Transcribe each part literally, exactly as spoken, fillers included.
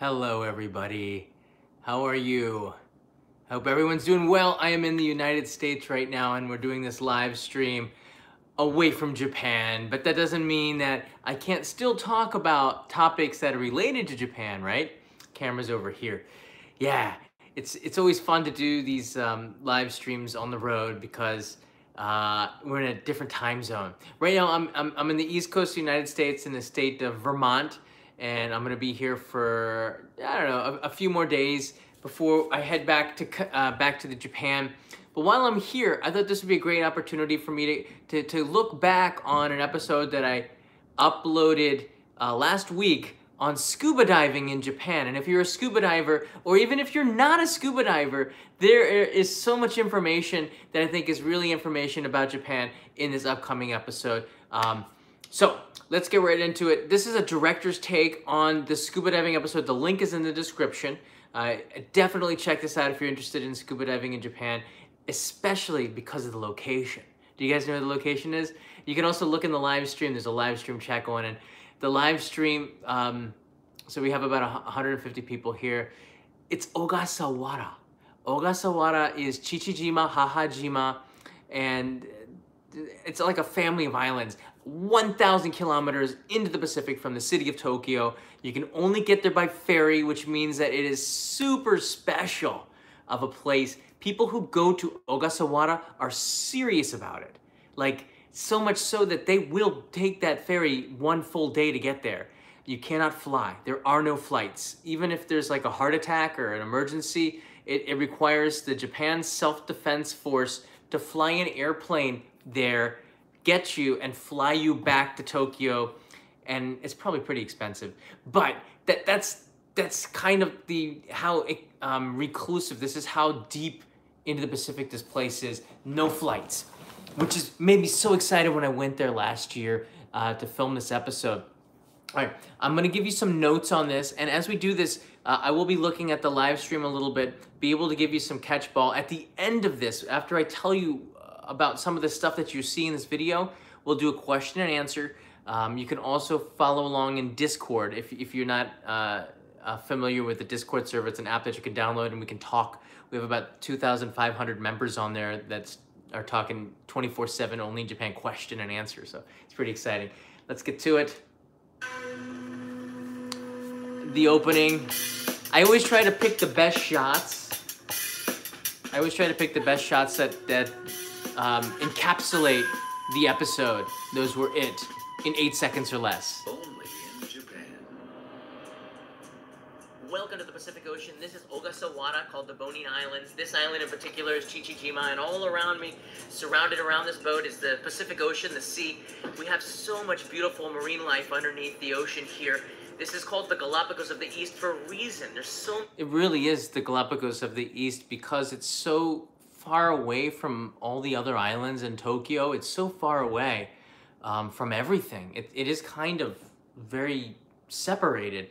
Hello everybody, how are you? I hope everyone's doing well. I am in the United States right now and we're doing this live stream away from Japan, but that doesn't mean that I can't still talk about topics that are related to Japan, right? Camera's over here. Yeah, it's it's always fun to do these um, live streams on the road because uh, we're in a different time zone. Right now, I'm, I'm, I'm in the East Coast of the United States in the state of Vermont, and I'm gonna be here for, I don't know, a, a few more days before I head back to, uh, back to the Japan. But while I'm here, I thought this would be a great opportunity for me to, to, to look back on an episode that I uploaded uh, last week on scuba diving in Japan. And if you're a scuba diver, or even if you're not a scuba diver, there is so much information that I think is really information about Japan in this upcoming episode. Um, so let's get right into it. This is a director's take on the scuba diving episode. The link is in the description. Uh, definitely check this out if you're interested in scuba diving in Japan, especially because of the location. Do you guys know where the location is? You can also look in the live stream. There's a live stream chat going in. The live stream, um, so we have about one hundred fifty people here. It's Ogasawara. Ogasawara is Chichijima, Hahajima, and it's like a family of islands, one thousand kilometers into the Pacific from the city of Tokyo. You can only get there by ferry, which means that it is super special of a place. People who go to Ogasawara are serious about it. Like, so much so that they will take that ferry one full day to get there. You cannot fly. There are no flights. Even if there's like a heart attack or an emergency, it, it requires the Japan Self-Defense Force to fly an airplane there, get you, and fly you back to Tokyo. And it's probably pretty expensive. But that that's that's kind of the how um, reclusive. This is how deep into the Pacific this place is. No flights. Which is made me so excited when I went there last year uh, to film this episode. All right, I'm gonna give you some notes on this, and as we do this, uh, I will be looking at the live stream a little bit, be able to give you some catchball. At the end of this, after I tell you about some of the stuff that you see in this video, we'll do a question and answer. Um, you can also follow along in Discord if, if you're not uh, uh, familiar with the Discord server. It's an app that you can download and we can talk. We have about two thousand five hundred members on there that's are talking twenty-four seven only in Japan question and answer. So it's pretty exciting. Let's get to it. The opening. I always try to pick the best shots. I always try to pick the best shots that, that um, encapsulate the episode. Those were it in eight seconds or less. Only in Japan. Welcome to the Pacific Ocean. This is Ogasawara, called the Bonin Islands. This island in particular is Chichijima, and all around me, surrounded around this boat, is the Pacific Ocean, the sea. We have so much beautiful marine life underneath the ocean here. This is called the Galapagos of the East for a reason. There's so... It really is the Galapagos of the East because it's so far away from all the other islands in Tokyo. It's so far away um, from everything. It, it is kind of very separated.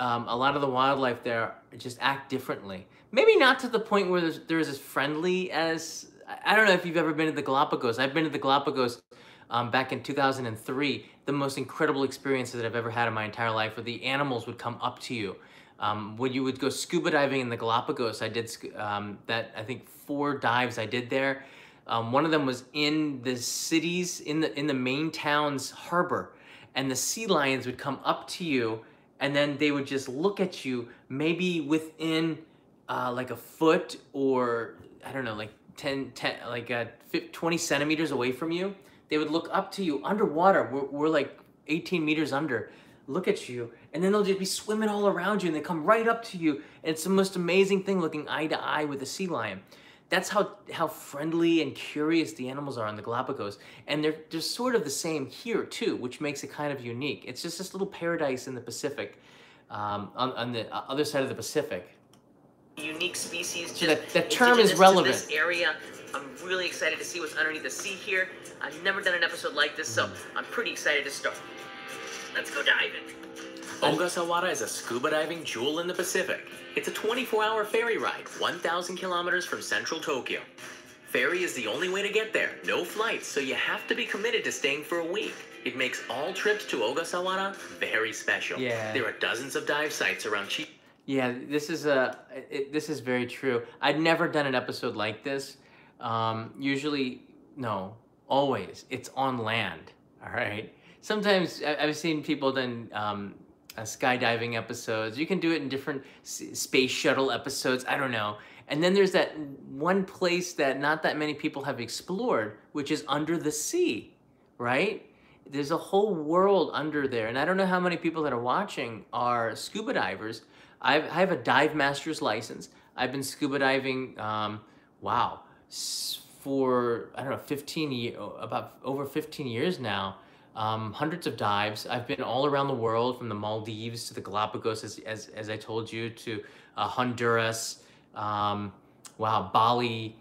Um, a lot of the wildlife there just act differently. Maybe not to the point where there's, there's as friendly as... I don't know if you've ever been to the Galapagos. I've been to the Galapagos um, back in two thousand three. The most incredible experiences that I've ever had in my entire life, where the animals would come up to you. Um, when you would go scuba diving in the Galapagos, I did um, that, I think, four dives I did there. Um, one of them was in the cities, in the, in the main town's harbor, and the sea lions would come up to you and then they would just look at you, maybe within uh, like a foot or, I don't know, like ten, ten like uh, twenty centimeters away from you. They would look up to you underwater. We're, we're like eighteen meters under. Look at you, and then they'll just be swimming all around you, and they come right up to you. And it's the most amazing thing, looking eye to eye with a sea lion. That's how, how friendly and curious the animals are on the Galapagos. And they're, they're sort of the same here too, which makes it kind of unique. It's just this little paradise in the Pacific, um, on, on the other side of the Pacific. Unique species. Just so that, that term is relevant. This area. I'm really excited to see what's underneath the sea here. I've never done an episode like this, so I'm pretty excited to start. Let's go diving. Ogasawara is a scuba diving jewel in the Pacific. It's a twenty-four hour ferry ride, one thousand kilometers from central Tokyo. Ferry is the only way to get there. No flights, so you have to be committed to staying for a week. It makes all trips to Ogasawara very special. Yeah. There are dozens of dive sites around Chichijima. Yeah, this is a it, this is very true. I've never done an episode like this. Um, usually, no, always it's on land. All right. Sometimes I've seen people done um, uh, skydiving episodes. You can do it in different space shuttle episodes. I don't know. And then there's that one place that not that many people have explored, which is under the sea, right? There's a whole world under there. And I don't know how many people that are watching are scuba divers. I've, I have a dive master's license. I've been scuba diving, um, wow, for, I don't know, fifteen years, about over fifteen years now. Um, hundreds of dives. I've been all around the world, from the Maldives to the Galapagos, as, as, as I told you, to uh, Honduras, um, wow, Bali,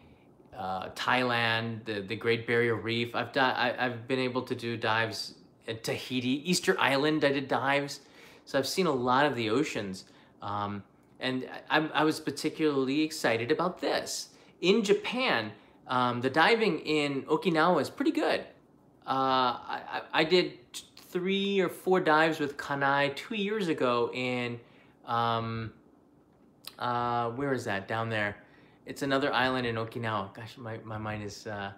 uh, Thailand, the, the Great Barrier Reef. I've, I, I've been able to do dives at Tahiti, Easter Island, I did dives. So I've seen a lot of the oceans. Um, and I, I was particularly excited about this. In Japan, um, the diving in Okinawa is pretty good. Uh, I, I did three or four dives with Kanai two years ago in, um, uh, where is that? Down there. It's another island in Okinawa. Gosh, my, my mind is uh,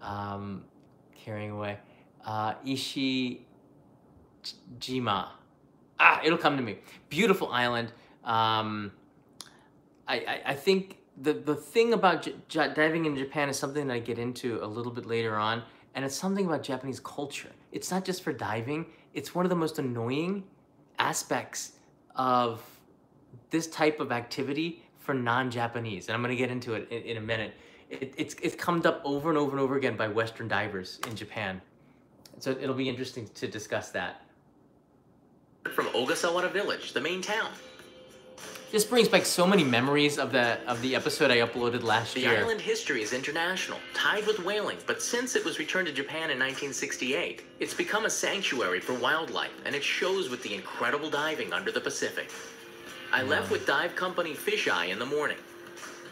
um, carrying away. Uh, Ishijima. Ah, it'll come to me. Beautiful island. Um, I, I, I think the, the thing about j j diving in Japan is something that I get into a little bit later on. And it's something about Japanese culture. It's not just for diving. It's one of the most annoying aspects of this type of activity for non-Japanese. And I'm gonna get into it in, in a minute. It, it's, it's come up over and over and over again by Western divers in Japan. So it'll be interesting to discuss that. From Ogasawara Village, the main town. This brings back so many memories of the of the episode I uploaded last year. The island history is international, tied with whaling, but since it was returned to Japan in nineteen sixty-eight, it's become a sanctuary for wildlife, and it shows with the incredible diving under the Pacific. I yeah. left with dive company Fisheye in the morning.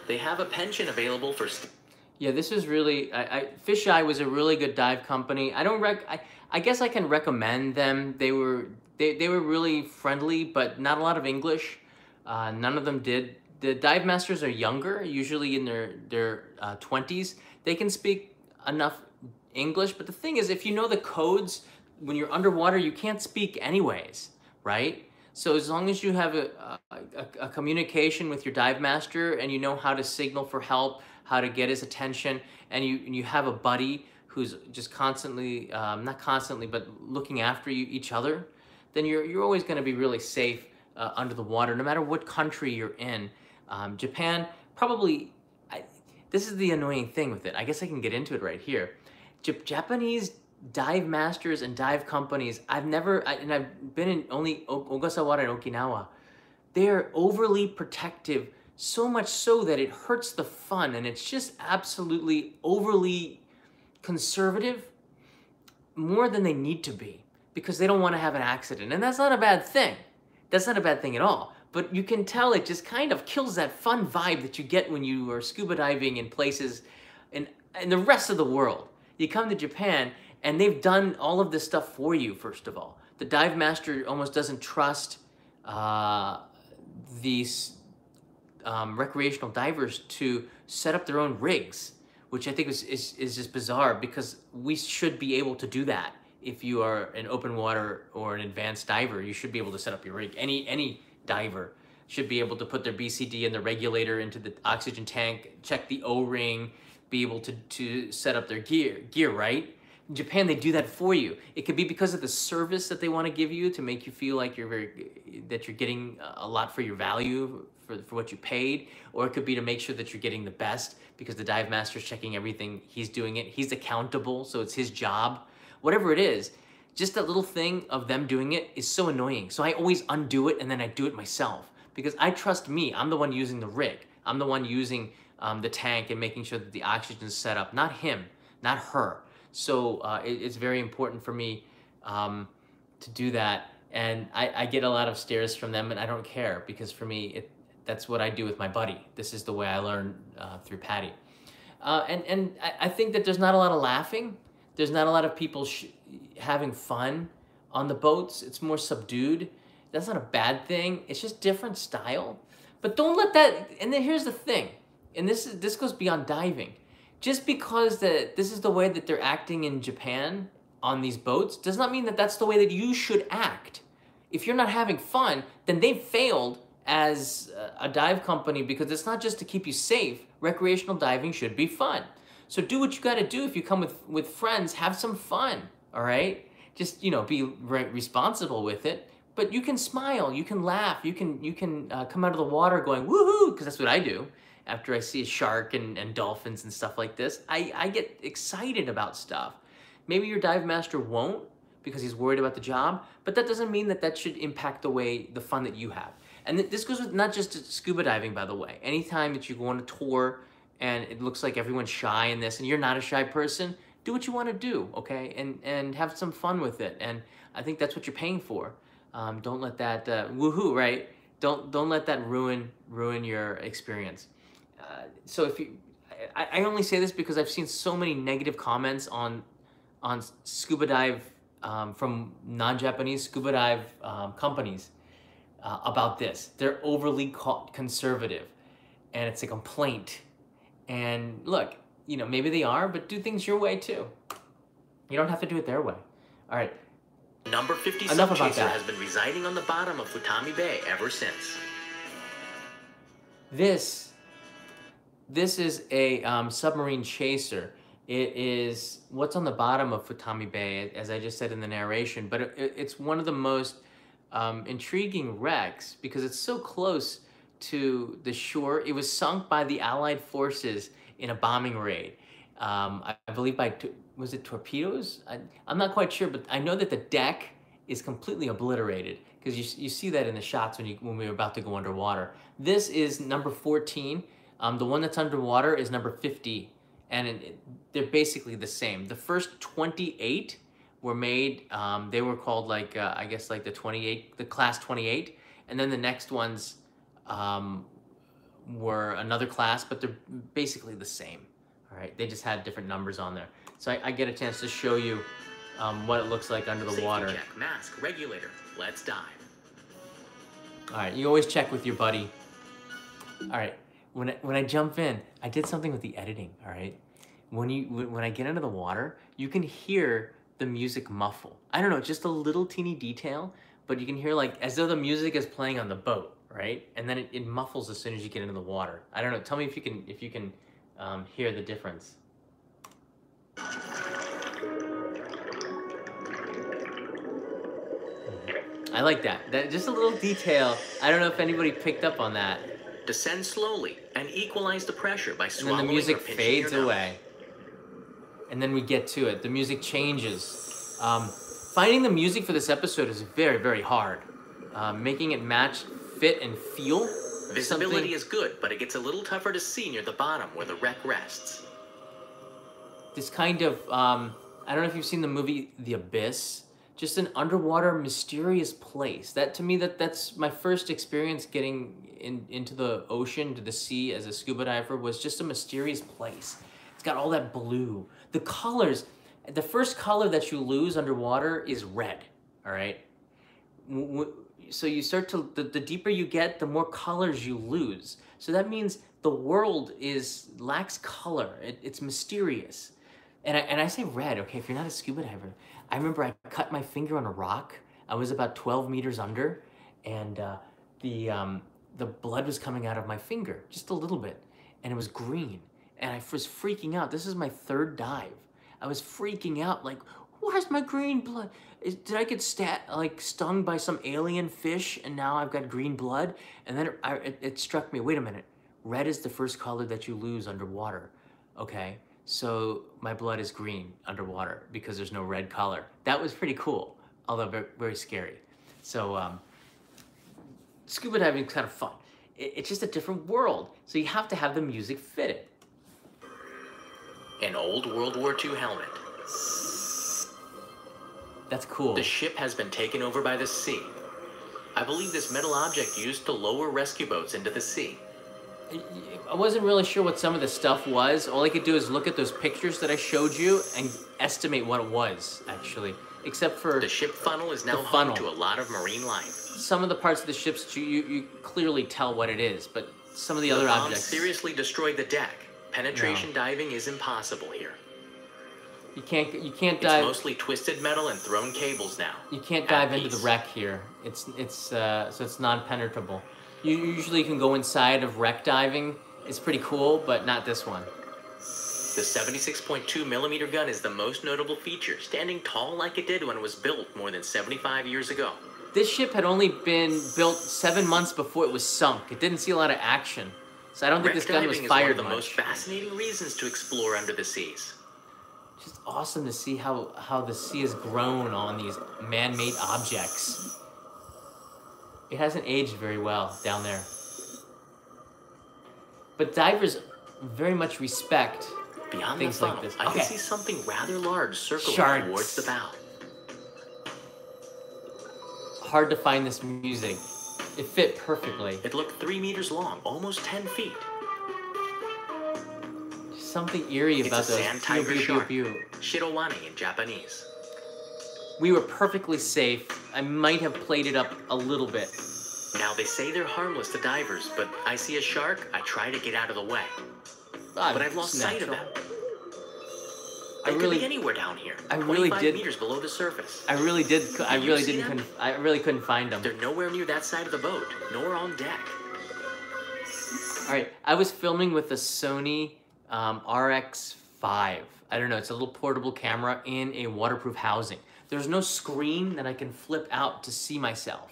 They have a pension available for... Yeah, this is really... I, I, Fisheye was a really good dive company. I don't rec... I, I guess I can recommend them. They were, they, they were really friendly, but not a lot of English. Uh, none of them did. The dive masters are younger, usually in their, their uh, twenties. They can speak enough English, but the thing is, if you know the codes, when you're underwater, you can't speak anyways, right? So as long as you have a, a, a communication with your dive master and you know how to signal for help, how to get his attention, and you, and you have a buddy who's just constantly, um, not constantly, but looking after you, each other, then you're, you're always gonna be really safe Uh, under the water, no matter what country you're in. Um, Japan, probably, I, this is the annoying thing with it. I guess I can get into it right here. J Japanese dive masters and dive companies, I've never, I, and I've been in only o Ogasawara and Okinawa. They're overly protective, so much so that it hurts the fun, and it's just absolutely overly conservative, more than they need to be, because they don't want to have an accident. And that's not a bad thing. That's not a bad thing at all, but you can tell it just kind of kills that fun vibe that you get when you are scuba diving in places in, in the rest of the world. You come to Japan and they've done all of this stuff for you, first of all. The dive master almost doesn't trust uh, these um, recreational divers to set up their own rigs, which I think is, is, is just bizarre, because we should be able to do that. If you are an open water or an advanced diver, you should be able to set up your rig. Any any diver should be able to put their B C D and the regulator into the oxygen tank, check the O ring, be able to, to set up their gear, gear, right? In Japan, they do that for you. It could be because of the service that they want to give you to make you feel like you're very, that you're getting a lot for your value, for, for what you paid, or it could be to make sure that you're getting the best because the dive master's checking everything. He's doing it. He's accountable, so it's his job. Whatever it is, just that little thing of them doing it is so annoying. So I always undo it and then I do it myself, because I trust me. I'm the one using the rig. I'm the one using um, the tank and making sure that the oxygen is set up, not him, not her. So uh, it, it's very important for me um, to do that. And I, I get a lot of stares from them, and I don't care, because for me, it, that's what I do with my buddy. This is the way I learned uh, through Patty. Uh, and and I, I think that there's not a lot of laughing. There's not a lot of people sh having fun on the boats. It's more subdued. That's not a bad thing. It's just different style. But don't let that, and then here's the thing, and this is this goes beyond diving. Just because that this is the way that they're acting in Japan on these boats does not mean that that's the way that you should act. If you're not having fun, then they've failed as a dive company, because it's not just to keep you safe. Recreational diving should be fun. So do what you gotta do. If you come with, with friends, have some fun, all right? Just, you know, be re responsible with it. But you can smile, you can laugh, you can you can uh, come out of the water going, woohoo, because that's what I do. After I see a shark and, and dolphins and stuff like this, I, I get excited about stuff. Maybe your dive master won't because he's worried about the job, but that doesn't mean that that should impact the way, the fun that you have. And th this goes with not just scuba diving, by the way. Anytime that you go on a tour and it looks like everyone's shy in this and you're not a shy person, do what you want to do, okay? And, and have some fun with it. And I think that's what you're paying for. Um, don't let that, uh, woohoo, right? Don't, don't let that ruin, ruin your experience. Uh, so if you, I, I only say this because I've seen so many negative comments on, on scuba dive um, from non-Japanese scuba dive um, companies uh, about this. They're overly conservative, and it's a complaint. And look, you know, maybe they are, but do things your way too. You don't have to do it their way. All right. Number fifty Sunchaser has been residing on the bottom of Futami Bay ever since. This, this is a um, submarine chaser. It is what's on the bottom of Futami Bay, as I just said in the narration, but it, it's one of the most um, intriguing wrecks because it's so close to the shore. It was sunk by the Allied forces in a bombing raid. Um, I, I believe by... was it torpedoes? I, I'm not quite sure, but I know that the deck is completely obliterated because you, you see that in the shots when, you, when we were about to go underwater. This is number fourteen. Um, the one that's underwater is number fifty, and it, they're basically the same. The first twenty-eight were made, um, they were called like, uh, I guess like the twenty-eight, the class twenty-eight, and then the next ones um, were another class, but they're basically the same. All right, they just had different numbers on there. So I, I get a chance to show you um, what it looks like under the Safety water. Check, mask, regulator, let's dive. All right, you always check with your buddy. All right, when I, when I jump in, I did something with the editing, all right? When, you, when I get under the water, you can hear the music muffle. I don't know, just a little teeny detail, but you can hear like as though the music is playing on the boat, right? And then it, it muffles as soon as you get into the water. I don't know, tell me if you can, if you can, Um, hear the difference. I like that. That just a little detail. I don't know if anybody picked up on that. Descend slowly and equalize the pressure by swallowing. And then the music fades away. And then we get to it. The music changes. Um, finding the music for this episode is very, very hard. Uh, making it match, fit, and feel. Visibility something. Is good, but it gets a little tougher to see near the bottom where the wreck rests. This kind of, um, I don't know if you've seen the movie The Abyss, just an underwater mysterious place. That to me, that that's my first experience getting in, into the ocean, to the sea as a scuba diver was just a mysterious place. It's got all that blue. The colors, the first color that you lose underwater is red, all right? W So you start to, the, the deeper you get, the more colors you lose. So that means the world is, lacks color. It, it's mysterious. And I, and I say red, okay, if you're not a scuba diver. I remember I cut my finger on a rock. I was about twelve meters under, and uh, the, um, the blood was coming out of my finger, just a little bit. And it was green. And I was freaking out. This is my third dive. I was freaking out like, where's my green blood? Is, did I get stat, like stung by some alien fish and now I've got green blood? And then it, I, it, it struck me, wait a minute. Red is the first color that you lose underwater, okay? So my blood is green underwater because there's no red color. That was pretty cool, although very, very scary. So um, scuba diving is kind of fun. It, it's just a different world. So you have to have the music fit it. An old World War Two helmet. That's cool. The ship has been taken over by the sea. I believe this metal object used to lower rescue boats into the sea. I wasn't really sure what some of the stuff was. All I could do is look at those pictures that I showed you and estimate what it was, actually. except for... The ship funnel is now home to a lot of marine life. Some of the parts of the ships, you, you clearly tell what it is, but some of the, the other objects... seriously destroyed the deck. Penetration no. diving is impossible here. You can't, you can't dive... It's mostly twisted metal and thrown cables now. You can't dive into the wreck here. It's, it's, uh, so it's non-penetrable. You usually can go inside of wreck diving. It's pretty cool, but not this one. The seventy-six point two millimeter gun is the most notable feature, standing tall like it did when it was built more than seventy-five years ago. This ship had only been built seven months before it was sunk. It didn't see a lot of action, so I don't think this gun was fired much. Wreck diving is one of the most fascinating reasons to explore under the seas. Just awesome to see how, how the sea has grown on these man-made objects. It hasn't aged very well down there. But divers very much respect... Beyond things the funnel, like this. I okay. can see something rather large circling Sharks. towards the bow. Hard to find this music. It fit perfectly. It looked three meters long, almost ten feet. Just something eerie it's about this. Sand tiger shark. Shirowani in Japanese. We were perfectly safe. I might have played it up a little bit. Now they say they're harmless to divers, but I see a shark. I try to get out of the way. God, but I've lost sight of them. I really could be anywhere down here. I really did. Meters below the surface. I really did. did I really didn't. I really couldn't find them. They're nowhere near that side of the boat, nor on deck. All right, I was filming with a Sony um, R X five. I don't know. It's a little portable camera in a waterproof housing. There's no screen that I can flip out to see myself,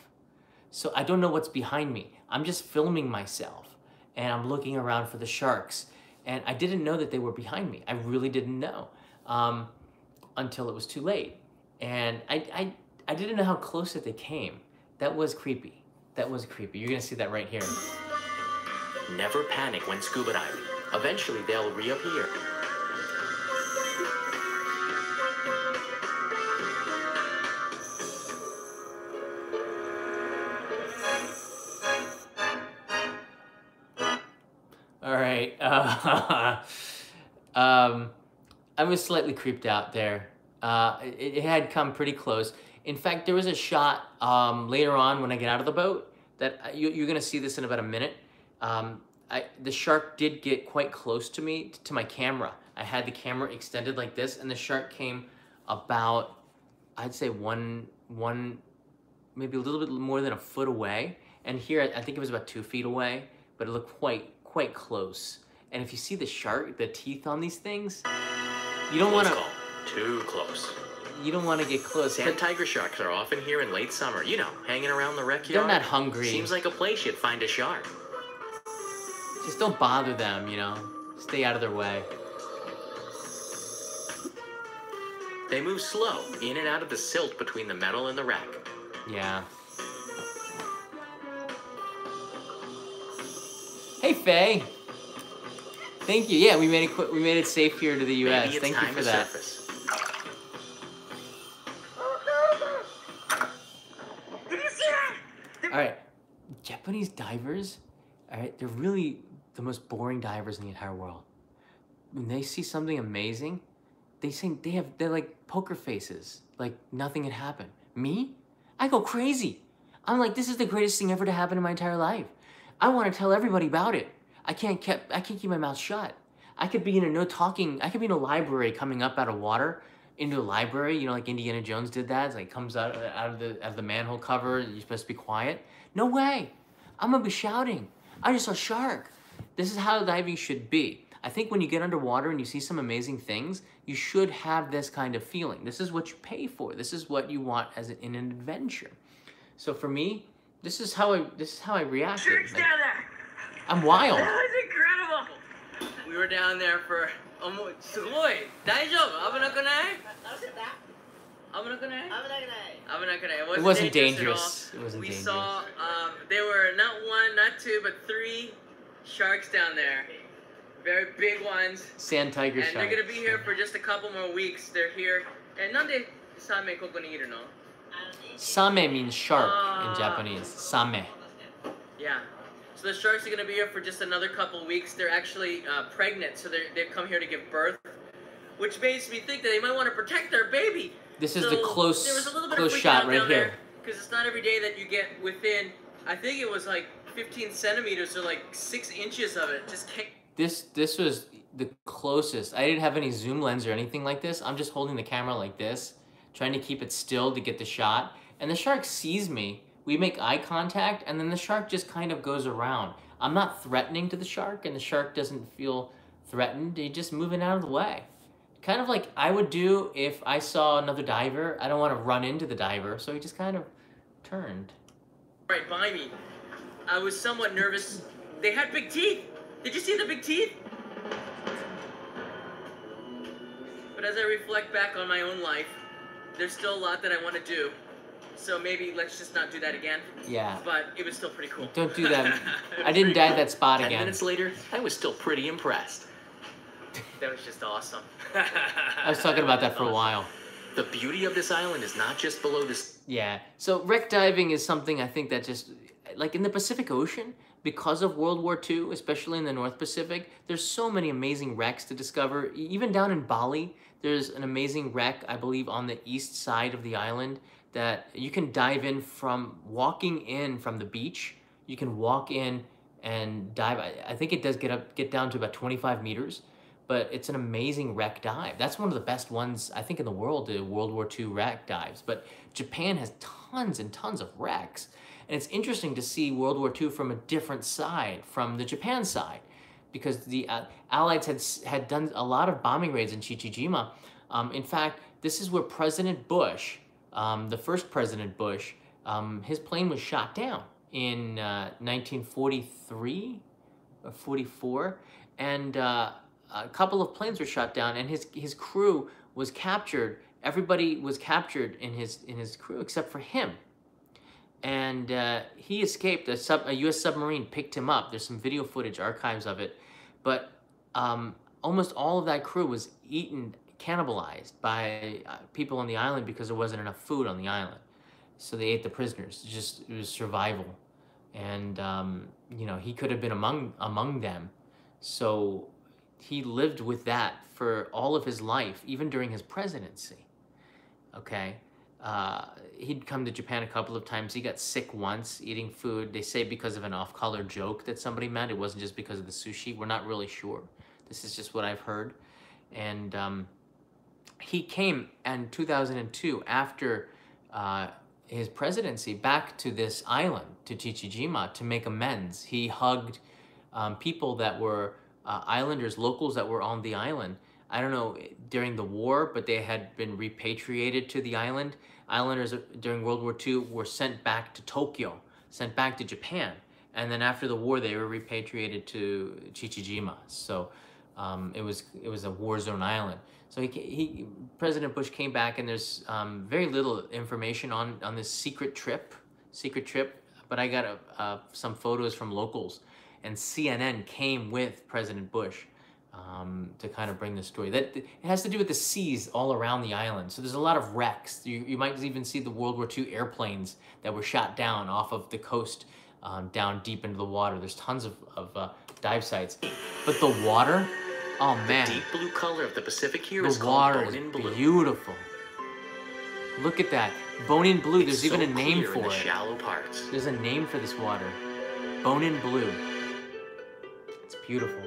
so I don't know what's behind me. I'm just filming myself, and I'm looking around for the sharks. And I didn't know that they were behind me. I really didn't know um, until it was too late. And I, I, I didn't know how close that they came. That was creepy. That was creepy. You're gonna see that right here. Never panic when scuba diving. Eventually they'll reappear. All right, uh, um, I was slightly creeped out there. Uh, it, it had come pretty close. In fact, there was a shot um, later on when I get out of the boat that you, you're gonna see this in about a minute. Um, I, the shark did get quite close to me, to my camera. I had the camera extended like this and the shark came about, I'd say one, one, maybe a little bit more than a foot away. And here, I, I think it was about two feet away, but it looked quite, quite close. And if you see the shark, the teeth on these things, you don't want to... Too close. You don't want to get close. Sand tiger sharks are often here in late summer. You know, hanging around the wreck yard. They're not hungry. Seems like a place you'd find a shark. Just don't bother them, you know. Stay out of their way. They move slow, in and out of the silt between the metal and the wreck. Yeah. Hey Faye, thank you. Yeah, we made it. We made it safe here to the U S. Maybe it's thank time you for that. Surface. All right, Japanese divers. All right, they're really the most boring divers in the entire world. When they see something amazing, they say they have. They're like poker faces, like nothing had happened. Me, I go crazy. I'm like, this is the greatest thing ever to happen in my entire life. I want to tell everybody about it. I can't kept, I can't keep my mouth shut. I could be in a no talking, I could be in a library coming up out of water, into a library, you know, like Indiana Jones did that. It's like comes out, out of the out of the manhole cover and you're supposed to be quiet. No way, I'm gonna be shouting. I just saw a shark. This is how diving should be. I think when you get underwater and you see some amazing things, you should have this kind of feeling. This is what you pay for. This is what you want as an, in an adventure. So for me, This is how I. This is how I reacted. Sharks down there. I'm wild. That was incredible. We were down there for almost. It wasn't dangerous. It wasn't dangerous. We saw. Um, there were not one, not two, but three sharks down there. Very big ones. Sand tiger sharks. And they're gonna be here for just a couple more weeks. They're here. And nande same koko ni iru no? Same means shark uh, in Japanese. Same. Yeah. So the sharks are going to be here for just another couple weeks. They're actually uh, pregnant, so they've come here to give birth, which makes me think that they might want to protect their baby. This is so the close, there was a little bit close of shot right here. Because it's not every day that you get within, I think it was like fifteen centimeters or like six inches of it. Just came. This, this was the closest. I didn't have any zoom lens or anything like this. I'm just holding the camera like this, trying to keep it still to get the shot. And the shark sees me. We make eye contact, and then the shark just kind of goes around. I'm not threatening to the shark, and the shark doesn't feel threatened. He's just moving out of the way. Kind of like I would do if I saw another diver. I don't want to run into the diver, so he just kind of turned. Right by me. I was somewhat nervous. They had big teeth. Did you see the big teeth? But as I reflect back on my own life, there's still a lot that I want to do. So maybe let's just not do that again. Yeah. But it was still pretty cool. Don't do that. I didn't die cool. that spot Ten again. Ten minutes later, I was still pretty impressed. That was just awesome. I was talking about that for a while. The beauty of this island is not just below this. Yeah. So wreck diving is something I think that just, like in the Pacific Ocean, because of World War Two, especially in the North Pacific, there's so many amazing wrecks to discover. Even down in Bali, there's an amazing wreck, I believe, on the east side of the island that you can dive in from walking in from the beach. You can walk in and dive. I think it does get up, get down to about twenty-five meters, but it's an amazing wreck dive. That's one of the best ones, I think, in the world, to World War Two wreck dives. But Japan has tons and tons of wrecks. And it's interesting to see World War Two from a different side, from the Japan side, because the uh, Allies had, had done a lot of bombing raids in Chichijima. Um, in fact, this is where President Bush, um, the first President Bush, um, his plane was shot down in uh, nineteen forty-three or forty-four. And uh, a couple of planes were shot down, and his his crew was captured. Everybody was captured in his in his crew except for him, and uh, he escaped. A sub a U S submarine picked him up. There's some video footage, archives of it, but um, almost all of that crew was eaten, cannibalized by uh, people on the island because there wasn't enough food on the island, so they ate the prisoners. It just it was survival, and um, you know, he could have been among among them, so. He lived with that for all of his life, even during his presidency, okay? Uh, he'd come to Japan a couple of times. He got sick once eating food. They say because of an off-color joke that somebody meant. It wasn't just because of the sushi. We're not really sure. This is just what I've heard. And um, he came in two thousand two, after uh, his presidency, back to this island, to Chichijima, to make amends. He hugged um, people that were... Uh, islanders, locals that were on the island. I don't know, during the war, but they had been repatriated to the island. Islanders during World War Two were sent back to Tokyo, sent back to Japan. And then after the war, they were repatriated to Chichijima. So um, it was it was a war zone island. So he, he President Bush came back, and there's um, very little information on, on this secret trip, secret trip. But I got a, uh, some photos from locals. And C N N came with President Bush um, to kind of bring this story. That it has to do with the seas all around the island. So there's a lot of wrecks. You, you might even see the World War Two airplanes that were shot down off of the coast, um, down deep into the water. There's tons of, of uh, dive sites. But the water, oh man. The deep blue color of the Pacific here is called Bonin Blue. The water is beautiful. Look at that. Bonin Blue, there's even a name for it. It's so clear in the shallow parts. There's a name for this water. Bonin Blue. It's beautiful.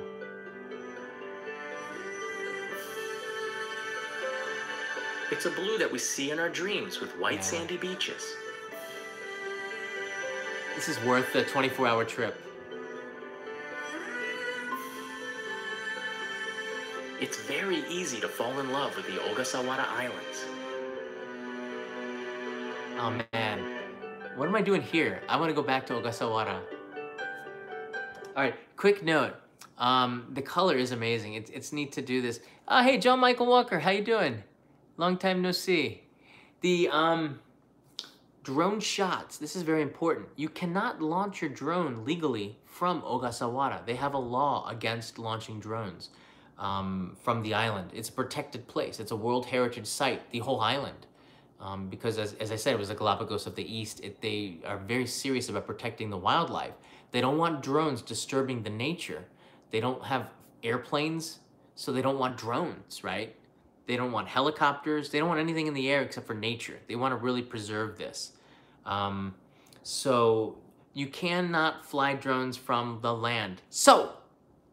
It's a blue that we see in our dreams with white yeah. sandy beaches. This is worth the twenty-four hour trip. It's very easy to fall in love with the Ogasawara Islands. Oh man, what am I doing here? I want to go back to Ogasawara. All right, quick note. Um, the color is amazing. It's, it's neat to do this. Oh, hey, John Michael Walker, how you doing? Long time no see. The um, drone shots, this is very important. You cannot launch your drone legally from Ogasawara. They have a law against launching drones um, from the island. It's a protected place. It's a World Heritage Site, the whole island. Um, because as, as I said, it was the Galapagos of the East. It, they are very serious about protecting the wildlife. They don't want drones disturbing the nature. They don't have airplanes, so they don't want drones, right? They don't want helicopters. They don't want anything in the air except for nature. They want to really preserve this. Um, so you cannot fly drones from the land. So,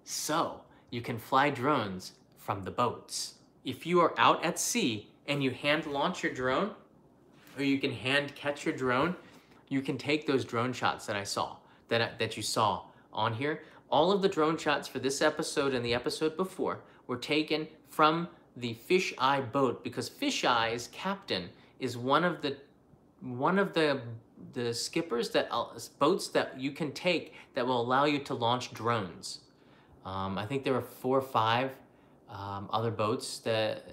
so you can fly drones from the boats. If you are out at sea and you hand launch your drone, or you can hand catch your drone, you can take those drone shots that I saw, that, that you saw on here. All of the drone shots for this episode and the episode before were taken from the Fisheye boat, because Fisheye's captain is one of the one of the the skippers that uh, boats that you can take that will allow you to launch drones. Um, I think there are four or five um, other boats, that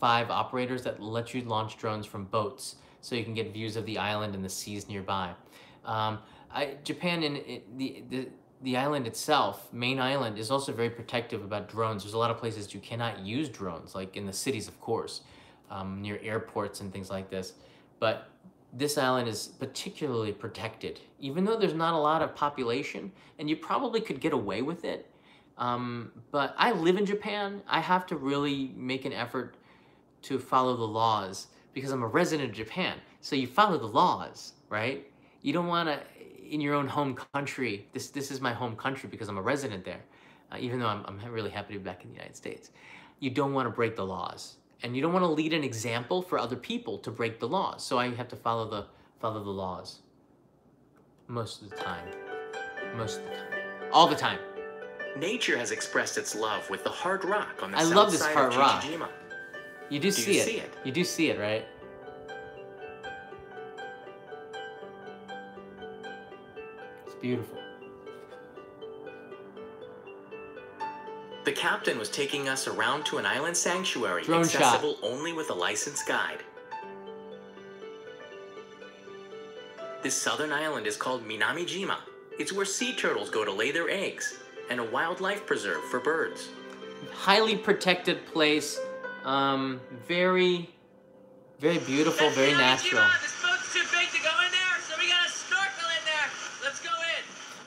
five operators that let you launch drones from boats, so you can get views of the island and the seas nearby. Um, I, Japan and it, the the. The island itself, main island, is also very protective about drones. There's a lot of places you cannot use drones, like in the cities, of course, um, near airports and things like this. But this island is particularly protected, even though there's not a lot of population, and you probably could get away with it. Um, but I live in Japan. I have to really make an effort to follow the laws, because I'm a resident of Japan. So you follow the laws, right? You don't want to... in your own home country, this this is my home country because I'm a resident there, uh, even though I'm, I'm really happy to be back in the United States. You don't want to break the laws, and you don't want to lead an example for other people to break the laws. So I have to follow the follow the laws most of the time, most of the time, all the time. Nature has expressed its love with the hard rock on the I south love this side hard of rock. Chichijima. You do, do see, you it. see it. You do see it, right? Beautiful. The captain was taking us around to an island sanctuary Drone accessible shot. only with a licensed guide. This southern island is called Minami Jima. It's where sea turtles go to lay their eggs, and a wildlife preserve for birds. Highly protected place, um, very, very beautiful, very natural.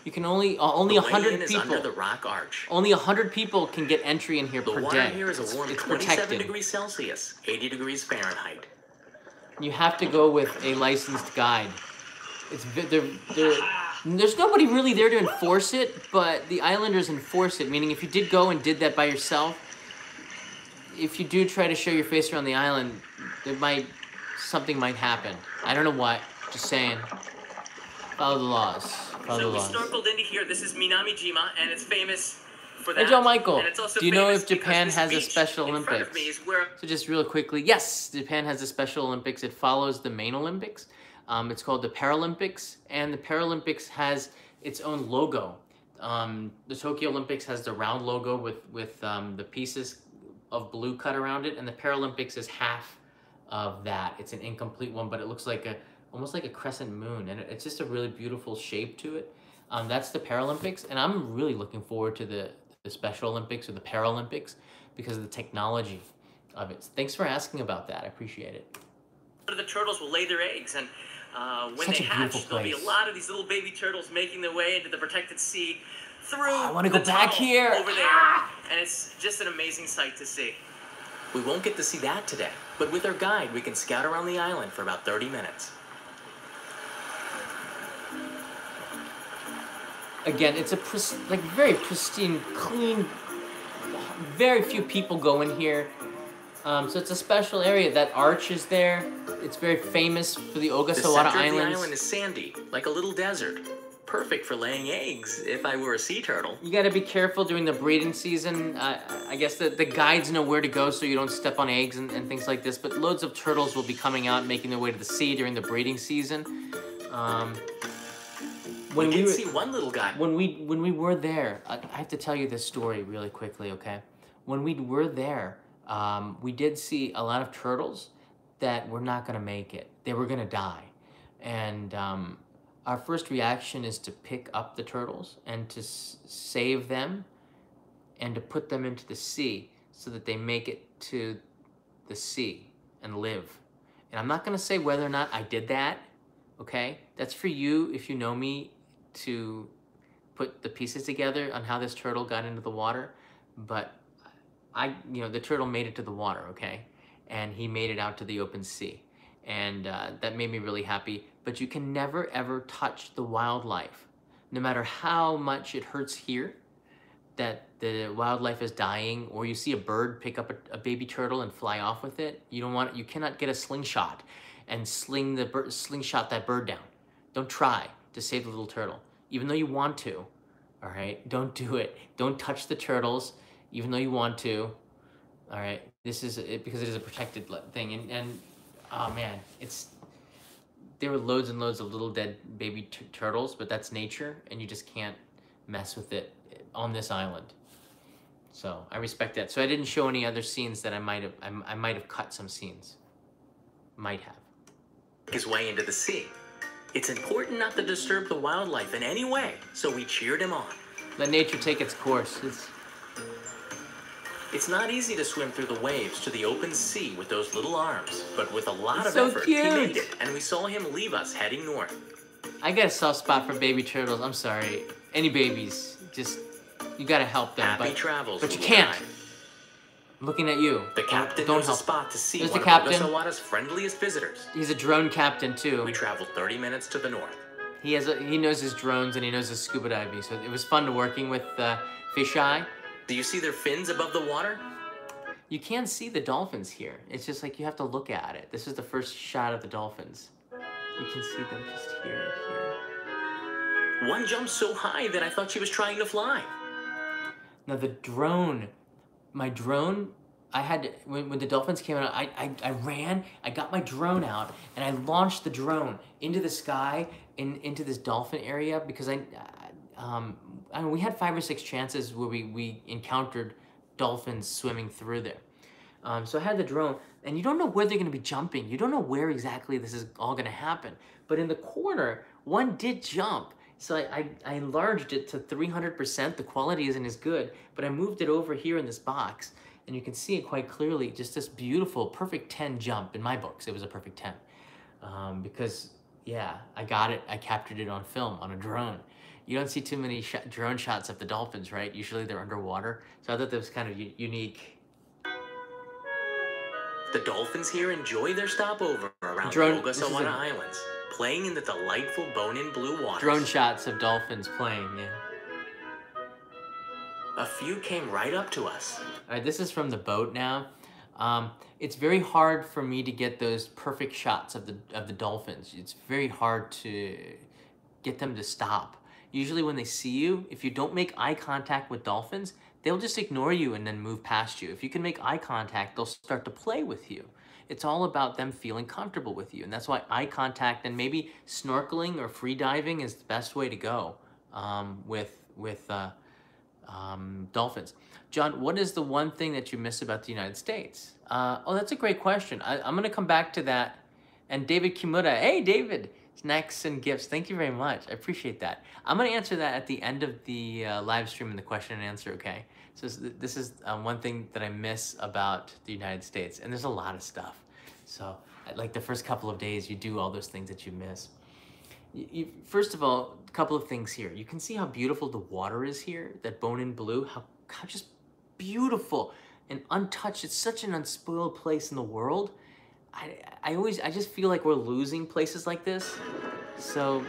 You can only uh, only a hundred people. Under the rock arch. Only a hundred people can get entry in here per day. The water here is a warm twenty-seven degrees Celsius, eighty degrees Fahrenheit. You have to go with a licensed guide. It's they're, they're, there's nobody really there to enforce it, but the islanders enforce it. Meaning, if you did go and did that by yourself, if you do try to show your face around the island, there might something might happen. I don't know what. Just saying. Follow the laws. So we snorkeled into here. This is Minami Jima, and it's famous for that. Hey, Joe Michael, do you know if Japan has a Special Olympics? So just real quickly, yes, Japan has a Special Olympics. It follows the main Olympics. Um, it's called the Paralympics, and the Paralympics has its own logo. Um, the Tokyo Olympics has the round logo with, with um, the pieces of blue cut around it, and the Paralympics is half of that. It's an incomplete one, but it looks like a almost like a crescent moon, and it's just a really beautiful shape to it. Um, that's the Paralympics, and I'm really looking forward to the, the Special Olympics or the Paralympics because of the technology of it. Thanks for asking about that. I appreciate it. The turtles will lay their eggs, and uh, when Such they hatch, there'll be a lot of these little baby turtles making their way into the protected sea through oh, I want to go back here. over there, ah! and it's just an amazing sight to see. We won't get to see that today, but with our guide, we can scout around the island for about thirty minutes. Again, it's a pres like very pristine, clean, very few people go in here. Um, so it's a special area. That arch is there. It's very famous for the Ogasawara Islands. The center of the island is sandy, like a little desert. Perfect for laying eggs, if I were a sea turtle. You gotta be careful during the breeding season. Uh, I guess the, the guides know where to go so you don't step on eggs and, and things like this, but loads of turtles will be coming out making their way to the sea during the breeding season. Um, When we did we were, see one little guy. When we when we were there, I, I have to tell you this story really quickly, okay? When we were there, um, we did see a lot of turtles that were not gonna make it. They were gonna die. And um, our first reaction is to pick up the turtles and to s save them and to put them into the sea so that they make it to the sea and live. And I'm not gonna say whether or not I did that, okay? That's for you, if you know me, to put the pieces together on how this turtle got into the water, but I, you know, the turtle made it to the water, okay? And he made it out to the open sea. And uh, that made me really happy. But you can never, ever touch the wildlife. No matter how much it hurts here that the wildlife is dying, or you see a bird pick up a, a baby turtle and fly off with it, you don't want, you cannot get a slingshot and sling the bird, slingshot that bird down. Don't try to save the little turtle, even though you want to, all right? Don't do it. Don't touch the turtles, even though you want to, all right? This is, it, because it is a protected thing, and, and oh man, it's, there were loads and loads of little dead baby t turtles, but that's nature, and you just can't mess with it on this island. So I respect that. So I didn't show any other scenes that I might have, I, I might have cut some scenes. Might have. His way into the sea. It's important not to disturb the wildlife in any way, so we cheered him on. Let nature take its course. It's, it's not easy to swim through the waves to the open sea with those little arms, but with a lot it's of so effort, cute. He made it, and we saw him leave us heading north. I got a soft spot for baby turtles. I'm sorry. Any babies, just, you gotta help them. Happy but, travels, but you can't. Guy. I'm looking at you. The captain don't, don't help. A spot to see There's one the captain. Of Ogasawara's friendliest visitors. He's a drone captain, too. We traveled thirty minutes to the north. He, has a, he knows his drones, and he knows his scuba diving, so it was fun working with uh, Fisheye. Do you see their fins above the water? You can see the dolphins here. It's just like you have to look at it. This is the first shot of the dolphins. You can see them just here, here. One jumped so high that I thought she was trying to fly. Now the drone, my drone, I had, to, when, when the dolphins came out, I, I, I ran, I got my drone out, and I launched the drone into the sky, in, into this dolphin area, because I, I um, I mean, we had five or six chances where we, we encountered dolphins swimming through there. Um, so I had the drone, and you don't know where they're going to be jumping. You don't know where exactly this is all going to happen. But in the corner, one did jump. So I, I, I enlarged it to three hundred percent. The quality isn't as good, but I moved it over here in this box, and you can see it quite clearly, just this beautiful, perfect ten jump. In my books, it was a perfect ten. Um, because, yeah, I got it. I captured it on film, on a drone. You don't see too many sh drone shots of the dolphins, right? Usually they're underwater. So I thought that was kind of unique. The dolphins here enjoy their stopover around drone, the Ogasawara a, Islands, playing in the delightful Bonin Blue waters. Drone shots of dolphins playing, yeah. A few came right up to us. All right, this is from the boat now. Um, it's very hard for me to get those perfect shots of the, of the dolphins. It's very hard to get them to stop. Usually when they see you, if you don't make eye contact with dolphins, they'll just ignore you and then move past you. If you can make eye contact, they'll start to play with you. It's all about them feeling comfortable with you. And that's why eye contact and maybe snorkeling or free diving is the best way to go um, with, with uh, um, dolphins. John, what is the one thing that you miss about the United States? Uh, oh, that's a great question. I, I'm gonna come back to that. And David Kimura, hey David. Snacks and gifts. Thank you very much. I appreciate that. I'm going to answer that at the end of the uh, live stream in the question and answer, okay? So this is um, one thing that I miss about the United States, and there's a lot of stuff. So like the first couple of days, you do all those things that you miss. You, you, first of all, a couple of things here. You can see how beautiful the water is here, that Bonin Blue, how, how just beautiful and untouched. It's such an unspoiled place in the world. I, I always, I just feel like we're losing places like this, so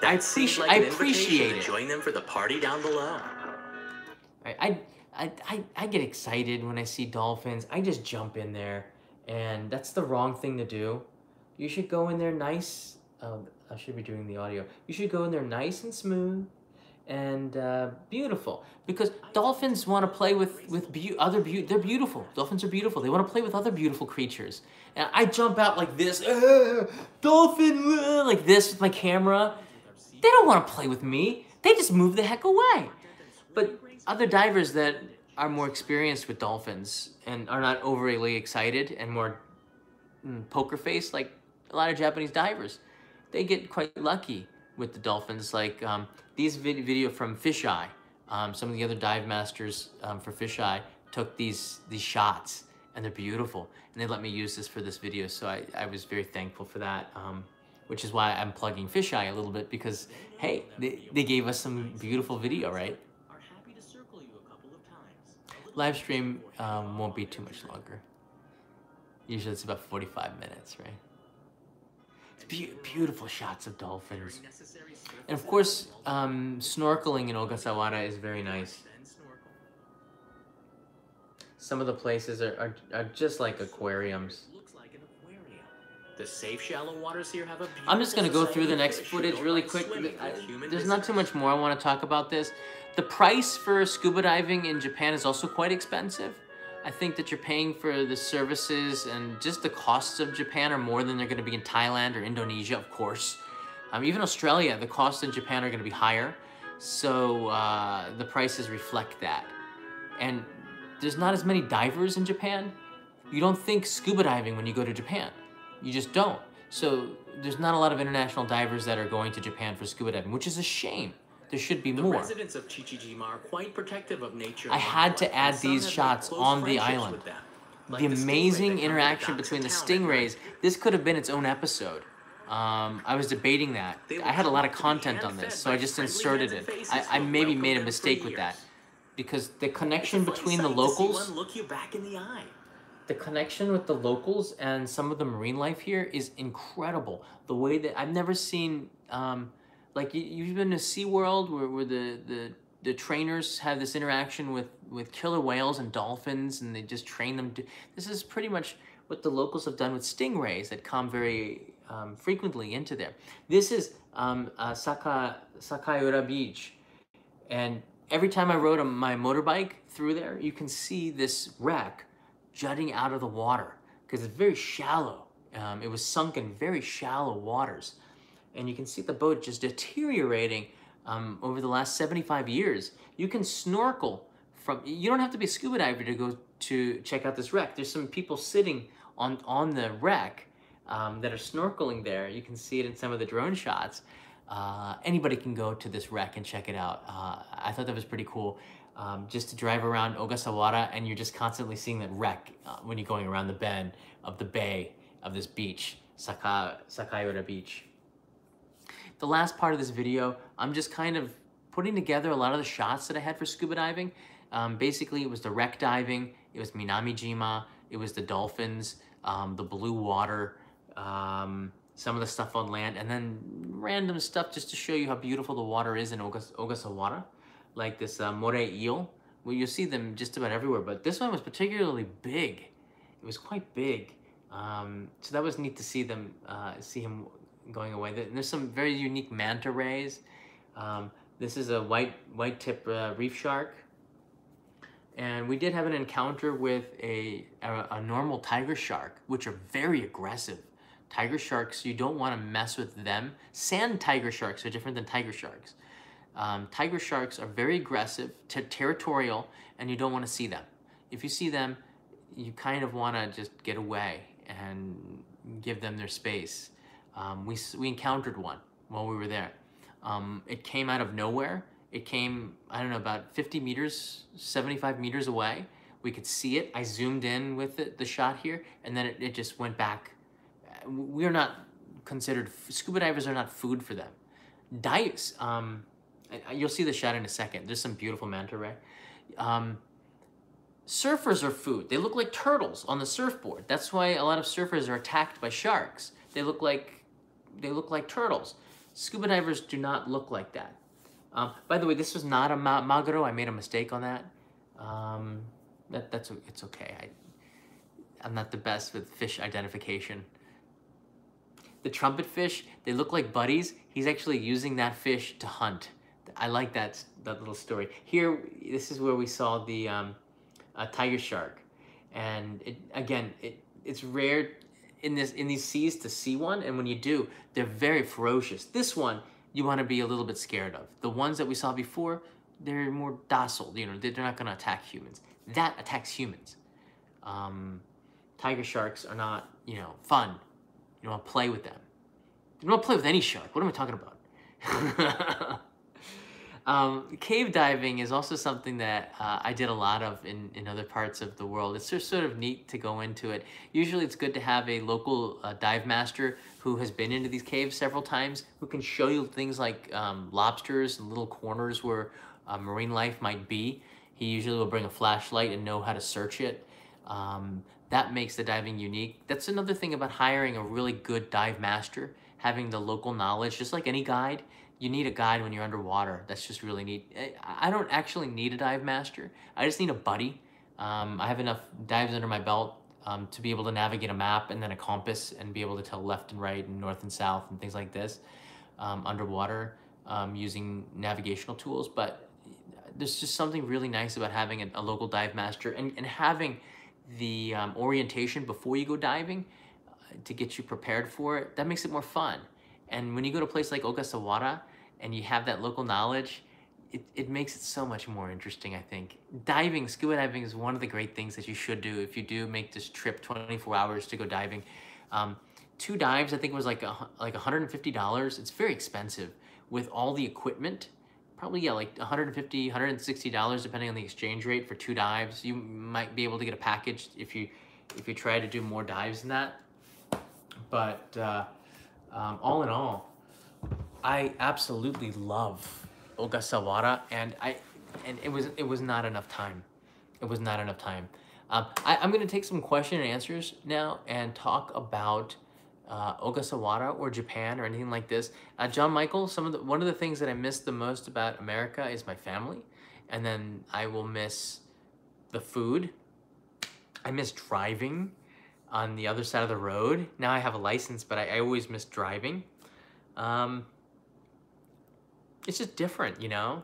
I, appreci like I appreciate it. Join them for the party down below. Right, I, I, I, I get excited when I see dolphins. I just jump in there, and that's the wrong thing to do. You should go in there nice. Um, I should be doing the audio. You should go in there nice and smooth and uh, beautiful, because dolphins want to play with with be other beauty. They're beautiful. Dolphins are beautiful. They want to play with other beautiful creatures. And I jump out like this, uh, dolphin, uh, like this with my camera. They don't want to play with me. They just move the heck away. But other divers that are more experienced with dolphins and are not overly excited and more mm, poker face, like a lot of Japanese divers, they get quite lucky with the dolphins, like um, these vid video from Fisheye. Um, some of the other dive masters um, for Fisheye took these these shots, and they're beautiful. And they let me use this for this video, so I, I was very thankful for that, um, which is why I'm plugging Fisheye a little bit, because hey, they, they gave us some beautiful video, right? live stream um, won't be too much longer. Usually it's about forty-five minutes, right? It's be beautiful shots of dolphins. And of course, um, snorkeling in Ogasawara is very nice. Some of the places are, are, are just like aquariums. The safe shallow waters here have a I'm just going to go through the next footage really quick. I, there's not too much more I want to talk about this. The price for scuba diving in Japan is also quite expensive. I think that you're paying for the services and just the costs of Japan are more than they're going to be in Thailand or Indonesia, of course. Um, even Australia, the costs in Japan are going to be higher. So uh, the prices reflect that. And there's not as many divers in Japan. You don't think scuba diving when you go to Japan. You just don't. So there's not a lot of international divers that are going to Japan for scuba diving, which is a shame. There should be the more. The residents of Chichijima are quite protective of nature. I had to add these shots on the island. Like the, the amazing interaction between the stingrays. This could have been its own episode. Um, I was debating that. I had a lot of content on this, so I just inserted it. I, I maybe made a mistake with that because the connection between the locals. Look you back in the eye. The connection with the locals and some of the marine life here is incredible. The way that I've never seen, um, like you, you've been to SeaWorld where, where the, the, the trainers have this interaction with, with killer whales and dolphins and they just train them to, this is pretty much what the locals have done with stingrays that come very um, frequently into there. This is um, uh, Saka, Sakaiura Beach. And every time I rode a, my motorbike through there, you can see this wreck jutting out of the water because it's very shallow. Um, it was sunk in very shallow waters. And you can see the boat just deteriorating um, over the last seventy-five years. You can snorkel from, you don't have to be a scuba diver to go to check out this wreck. There's some people sitting on, on the wreck um, that are snorkeling there. You can see it in some of the drone shots. Uh, anybody can go to this wreck and check it out. Uh, I thought that was pretty cool. Um, just to drive around Ogasawara and you're just constantly seeing that wreck uh, when you're going around the bend of the bay of this beach, Saka, Sakaiura Beach. The last part of this video, I'm just kind of putting together a lot of the shots that I had for scuba diving. Um, basically, it was the wreck diving, it was Minami Jima, it was the dolphins, um, the blue water, um, some of the stuff on land, and then random stuff just to show you how beautiful the water is in Ogas Ogasawara. Like this uh, moray eel. Well, you'll see them just about everywhere, but this one was particularly big. It was quite big. Um, so that was neat to see them, uh, see him going away. And there's some very unique manta rays. Um, this is a white, white tip uh, reef shark. And we did have an encounter with a, a, a normal tiger shark, which are very aggressive. Tiger sharks, you don't want to mess with them. Sand tiger sharks are different than tiger sharks. Um, tiger sharks are very aggressive, territorial, and you don't want to see them. If you see them, you kind of want to just get away and give them their space. Um, we, we encountered one while we were there. Um, it came out of nowhere. It came, I don't know, about fifty meters, seventy-five meters away. We could see it. I zoomed in with it, the shot here, and then it, it just went back. We're not considered, scuba divers are not food for them. Dives, um... You'll see the shot in a second. There's some beautiful manta ray. Um, surfers are food. They look like turtles on the surfboard. That's why a lot of surfers are attacked by sharks. They look like they look like turtles. Scuba divers do not look like that. Um, by the way, this was not a ma maguro. I made a mistake on that. Um, that that's it's okay. I, I'm not the best with fish identification. The trumpetfish. They look like buddies. He's actually using that fish to hunt. I like that that little story. Here, this is where we saw the um, uh, tiger shark, and it, again, it it's rare in this in these seas to see one, and when you do, they're very ferocious. This one you want to be a little bit scared of. The ones that we saw before, they're more docile. You know, they're not going to attack humans. That attacks humans. Um, tiger sharks are not, you know, fun. You don't want to play with them. You don't want to play with any shark. What am I talking about? Um, cave diving is also something that uh, I did a lot of in, in other parts of the world. It's just sort of neat to go into it. Usually it's good to have a local uh, dive master who has been into these caves several times, who can show you things like um, lobsters and little corners where uh, marine life might be. He usually will bring a flashlight and know how to search it. Um, that makes the diving unique. That's another thing about hiring a really good dive master, having the local knowledge. Just like any guide, you need a guide when you're underwater. That's just really neat. I don't actually need a dive master. I just need a buddy. Um, I have enough dives under my belt um, to be able to navigate a map and then a compass and be able to tell left and right and north and south and things like this um, underwater um, using navigational tools. But there's just something really nice about having a, a local dive master and, and having the um, orientation before you go diving uh, to get you prepared for it. That makes it more fun. And when you go to a place like Ogasawara and you have that local knowledge, it, it makes it so much more interesting, I think. Diving, scuba diving is one of the great things that you should do if you do make this trip twenty-four hours to go diving. Um, two dives, I think, was like a, like one hundred fifty dollars. It's very expensive with all the equipment. Probably, yeah, like one hundred fifty, one hundred sixty dollars, depending on the exchange rate for two dives. You might be able to get a package if you if you try to do more dives than that. But uh, um, all in all, I absolutely love Ogasawara, and I and it was it was not enough time. It was not enough time. Um, I, I'm going to take some question and answers now and talk about Uh, Ogasawara or Japan or anything like this. Uh, John Michael, some of the, one of the things that I miss the most about America is my family, and then I will miss the food. I miss driving on the other side of the road. Now I have a license, but I, I always miss driving. Um, it's just different, you know?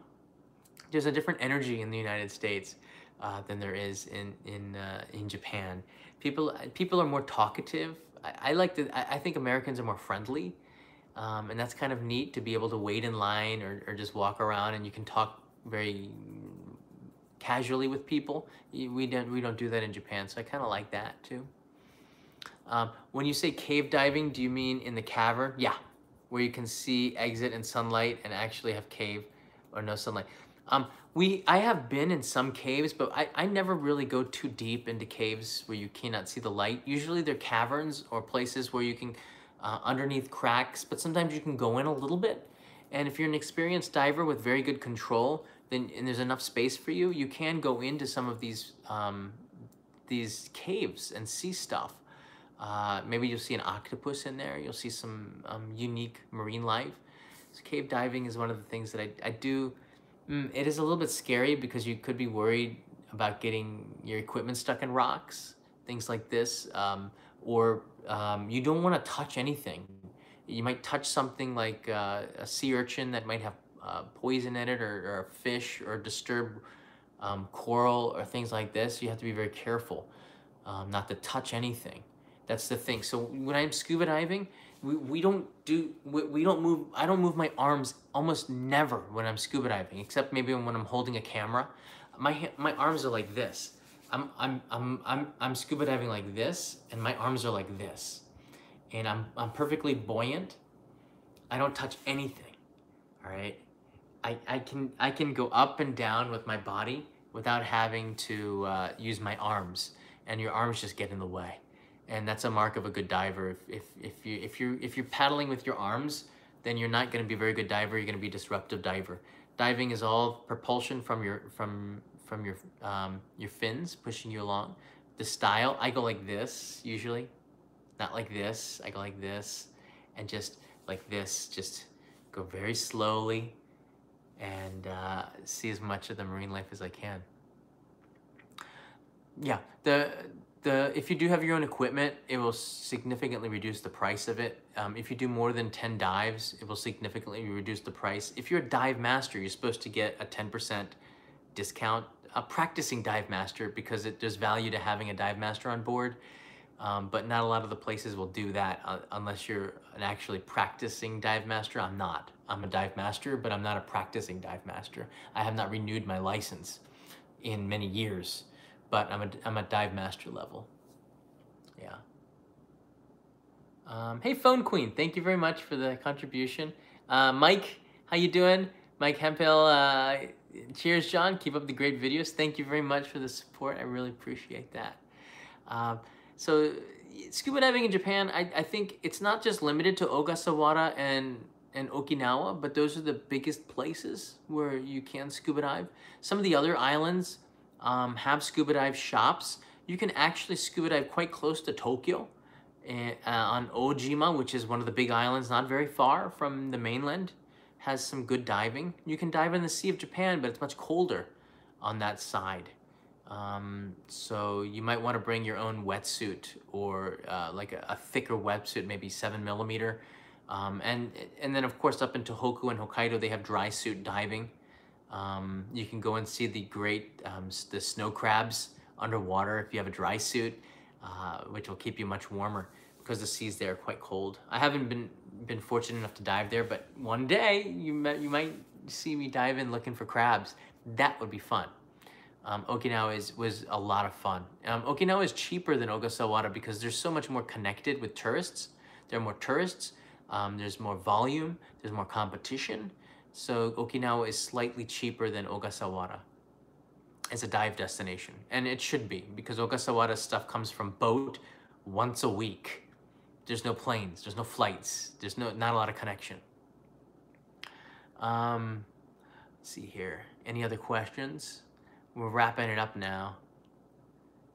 There's a different energy in the United States uh, than there is in, in, uh, in Japan. People, people are more talkative. I like to, I think Americans are more friendly, um, and that's kind of neat to be able to wait in line or, or just walk around, and you can talk very casually with people. We don't, we don't do that in Japan, so I kind of like that too. Um, when you say cave diving, do you mean in the cavern? Yeah, where you can see exit and sunlight and actually have cave or no sunlight. Um, we, I have been in some caves, but I, I never really go too deep into caves where you cannot see the light. Usually they're caverns or places where you can, uh, underneath cracks, but sometimes you can go in a little bit. And if you're an experienced diver with very good control, then and there's enough space for you, you can go into some of these, um, these caves and see stuff. Uh, maybe you'll see an octopus in there. You'll see some um, unique marine life. So cave diving is one of the things that I, I do. Mm, it is a little bit scary because you could be worried about getting your equipment stuck in rocks, things like this, um, or um, you don't want to touch anything. You might touch something like uh, a sea urchin that might have uh, poison in it, or, or a fish, or disturb um, coral or things like this. You have to be very careful um, not to touch anything. That's the thing. So when I'm scuba diving, we, we don't do, we, we don't move, I don't move my arms almost never when I'm scuba diving, except maybe when I'm holding a camera. My, my arms are like this. I'm, I'm, I'm, I'm, I'm scuba diving like this, and my arms are like this. And I'm, I'm perfectly buoyant. I don't touch anything, all right? I, I, can, I can go up and down with my body without having to uh, use my arms, and your arms just get in the way. And that's a mark of a good diver. If, if, if, you, if, you're, if you're paddling with your arms, then you're not gonna be a very good diver, you're gonna be a disruptive diver. Diving is all propulsion from your, from, from your, um, your fins pushing you along. The style, I go like this usually, not like this, I go like this, and just like this, just go very slowly and uh, see as much of the marine life as I can. Yeah, the, The, if you do have your own equipment, it will significantly reduce the price of it. Um, if you do more than ten dives, it will significantly reduce the price. If you're a dive master, you're supposed to get a ten percent discount. A practicing dive master, because it, there's value to having a dive master on board, um, but not a lot of the places will do that uh, unless you're an actually practicing dive master. I'm not. I'm a dive master, but I'm not a practicing dive master. I have not renewed my license in many years. But I'm a, I'm a dive master level. Yeah. Um, hey, Phone Queen, thank you very much for the contribution. Uh, Mike, how you doing? Mike Hempel, uh, cheers, John. Keep up the great videos. Thank you very much for the support. I really appreciate that. Uh, so scuba diving in Japan, I, I think it's not just limited to Ogasawara and and Okinawa, but those are the biggest places where you can scuba dive. Some of the other islands um, have scuba dive shops. You can actually scuba dive quite close to Tokyo uh, on Ojima, which is one of the big islands not very far from the mainland. Has some good diving. You can dive in the Sea of Japan, but it's much colder on that side. Um, so you might want to bring your own wetsuit or uh, like a, a thicker wetsuit, maybe seven millimeter. Um, and, and then of course up in Tohoku and Hokkaido, they have dry suit diving. Um, you can go and see the great, um, the snow crabs underwater if you have a dry suit, uh, which will keep you much warmer because the seas there are quite cold. I haven't been, been fortunate enough to dive there, but one day you might, you might see me dive in looking for crabs. That would be fun. Um, Okinawa is, was a lot of fun. Um, Okinawa is cheaper than Ogasawara because there's so much more connected with tourists. There are more tourists, um, there's more volume, there's more competition. So Okinawa is slightly cheaper than Ogasawara as a dive destination. And it should be, because Ogasawara's stuff comes from boat once a week. There's no planes, there's no flights, there's no not a lot of connection. Um, let's see here, any other questions? We're wrapping it up now.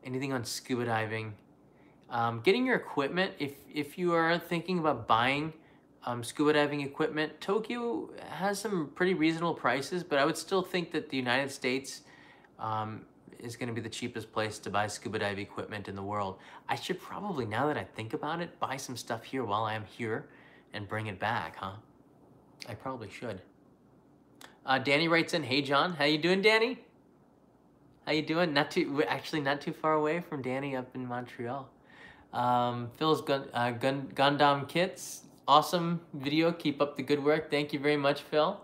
Anything on scuba diving? Um, getting your equipment, if, if you are thinking about buying um, scuba diving equipment, Tokyo has some pretty reasonable prices, but I would still think that the United States um, is gonna be the cheapest place to buy scuba dive equipment in the world. I should probably, now that I think about it, buy some stuff here while I'm here and bring it back, huh? I probably should. Uh, Danny writes in, hey John, how you doing, Danny? How you doing? Not too, we're actually not too far away from Danny up in Montreal. Um, Phil's gun, uh, gun, Gundam Kits, awesome video. Keep up the good work. Thank you very much, Phil.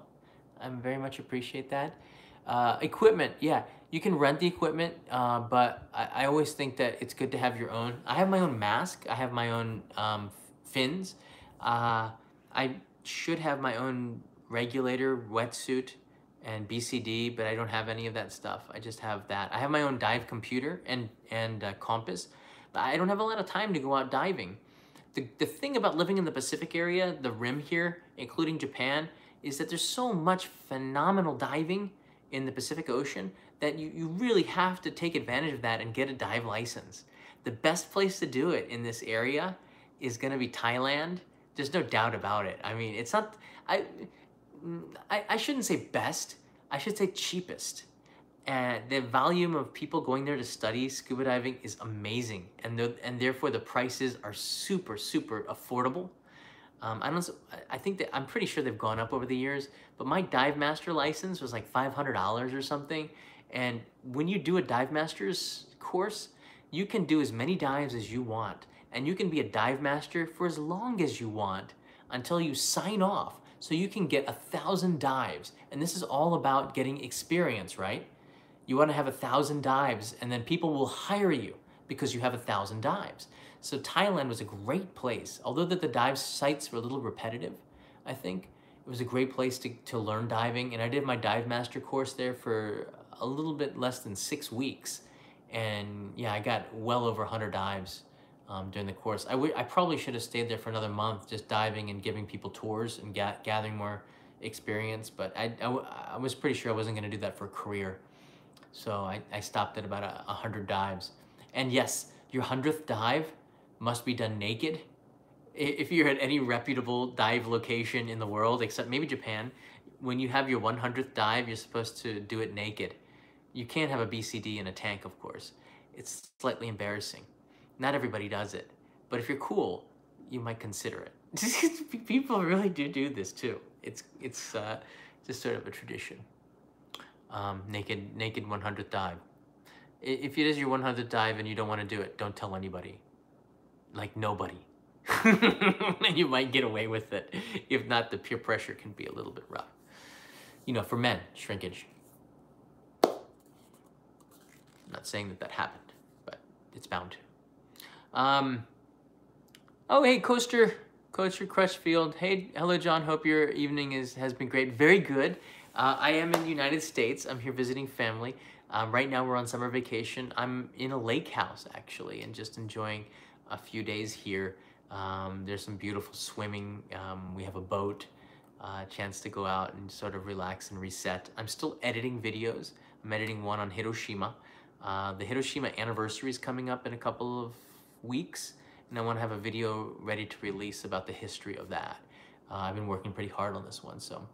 I very much appreciate that. Uh, equipment, yeah, you can rent the equipment, uh, but I, I always think that it's good to have your own. I have my own mask. I have my own um, fins. Uh, I should have my own regulator, wetsuit, and B C D, but I don't have any of that stuff. I just have that. I have my own dive computer and, and uh, compass, but I don't have a lot of time to go out diving. The, the thing about living in the Pacific area, the rim here, including Japan, is that there's so much phenomenal diving in the Pacific Ocean that you, you really have to take advantage of that and get a dive license. The best place to do it in this area is gonna be Thailand. There's no doubt about it. I mean, it's not, I, I, I shouldn't say best, I should say cheapest. And the volume of people going there to study scuba diving is amazing. And, the, and therefore the prices are super, super affordable. Um, I don't, I think that, I'm pretty sure they've gone up over the years, but my dive master license was like five hundred dollars or something. And when you do a dive master's course, you can do as many dives as you want. And you can be a dive master for as long as you want until you sign off. So you can get a thousand dives, and this is all about getting experience, right? You want to have a thousand dives, and then people will hire you because you have a thousand dives. So Thailand was a great place, although that the dive sites were a little repetitive, I think. It was a great place to, to learn diving, and I did my dive master course there for a little bit less than six weeks. And yeah, I got well over one hundred dives. Um, during the course. I, I probably should have stayed there for another month just diving and giving people tours and ga gathering more experience, but I, I, I was pretty sure I wasn't going to do that for a career. So I, I stopped at about a, a hundred dives. And yes, your hundredth dive must be done naked. If you're at any reputable dive location in the world, except maybe Japan, when you have your one hundredth dive, you're supposed to do it naked. You can't have a B C D in a tank, of course. It's slightly embarrassing. Not everybody does it, but if you're cool, you might consider it. People really do do this too. It's it's uh, just sort of a tradition. Um, naked naked one hundredth dive. If it is your one hundredth dive and you don't want to do it, don't tell anybody. Like nobody. You might get away with it. If not, the peer pressure can be a little bit rough. You know, for men, shrinkage. I'm not saying that that happened, but it's bound to. Um, oh, hey, Coaster, Coaster Crutchfield. Hey, hello, John. Hope your evening is, has been great. Very good. Uh, I am in the United States. I'm here visiting family. Um, right now, we're on summer vacation. I'm in a lake house, actually, and just enjoying a few days here. Um, there's some beautiful swimming. Um, we have a boat, a uh, chance to go out and sort of relax and reset. I'm still editing videos. I'm editing one on Hiroshima. Uh, the Hiroshima anniversary is coming up in a couple of weeks, and I want to have a video ready to release about the history of that. Uh, I've been working pretty hard on this one, so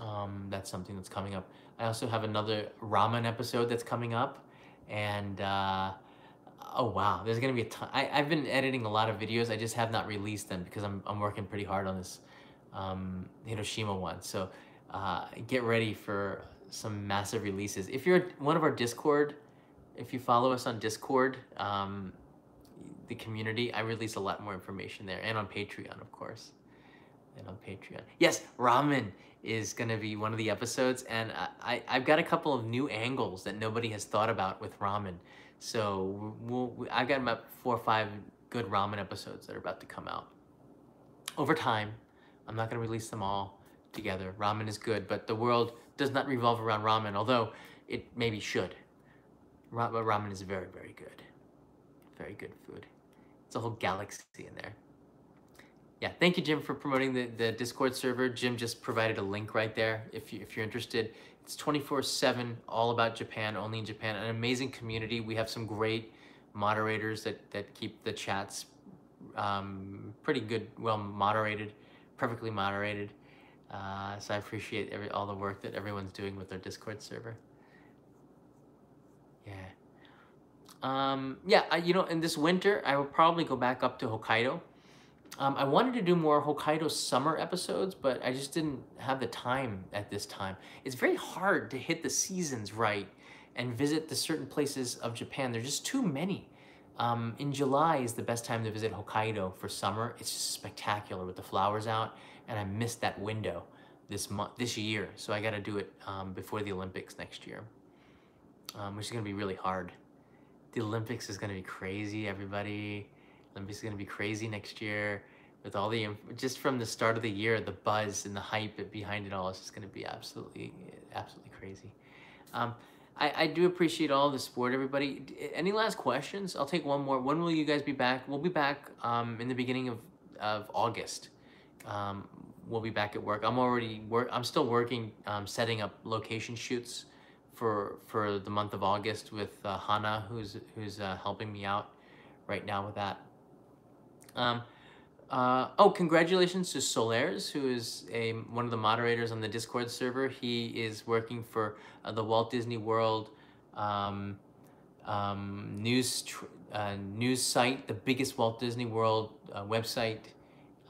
um, that's something that's coming up. I also have another ramen episode that's coming up, and uh, oh wow, there's gonna be a ton. I, I've been editing a lot of videos, I just have not released them because I'm, I'm working pretty hard on this um, Hiroshima one, so uh, get ready for some massive releases. If you're one of our Discord, if you follow us on Discord, um, the community, I release a lot more information there, and on Patreon, of course. And on Patreon. Yes, ramen is gonna be one of the episodes, and I, I, I've got a couple of new angles that nobody has thought about with ramen. So we'll, we, I've got about four or five good ramen episodes that are about to come out. Over time, I'm not gonna release them all together. Ramen is good, but the world does not revolve around ramen, although it maybe should. Ra but ramen is very, very good. Very good food. It's a whole galaxy in there. Yeah, thank you, Jim, for promoting the, the Discord server. Jim just provided a link right there if, you, if you're interested. It's twenty-four seven, all about Japan, only in Japan. An amazing community. We have some great moderators that, that keep the chats um, pretty good, well moderated, perfectly moderated. Uh, so I appreciate every, all the work that everyone's doing with their Discord server. Yeah. Um, yeah, I, you know, in this winter, I will probably go back up to Hokkaido. Um, I wanted to do more Hokkaido summer episodes, but I just didn't have the time at this time. It's very hard to hit the seasons right and visit the certain places of Japan. There's just too many. Um, in July is the best time to visit Hokkaido for summer. It's just spectacular with the flowers out, and I missed that window this month, this year. So I got to do it um, before the Olympics next year, um, which is going to be really hard. The Olympics is going to be crazy, everybody. Olympics is going to be crazy next year with all the, just from the start of the year, the buzz and the hype behind it all is just going to be absolutely, absolutely crazy. Um, I, I do appreciate all the support, everybody. Any last questions? I'll take one more. When will you guys be back? We'll be back um, in the beginning of, of August. Um, we'll be back at work. I'm already work. I'm still working, um, setting up location shoots for, for the month of August with uh, Hana, who's, who's uh, helping me out right now with that. Um, uh, oh, congratulations to Solaires, who is a, one of the moderators on the Discord server. He is working for uh, the Walt Disney World um, um, news, tr uh, news site, the biggest Walt Disney World uh, website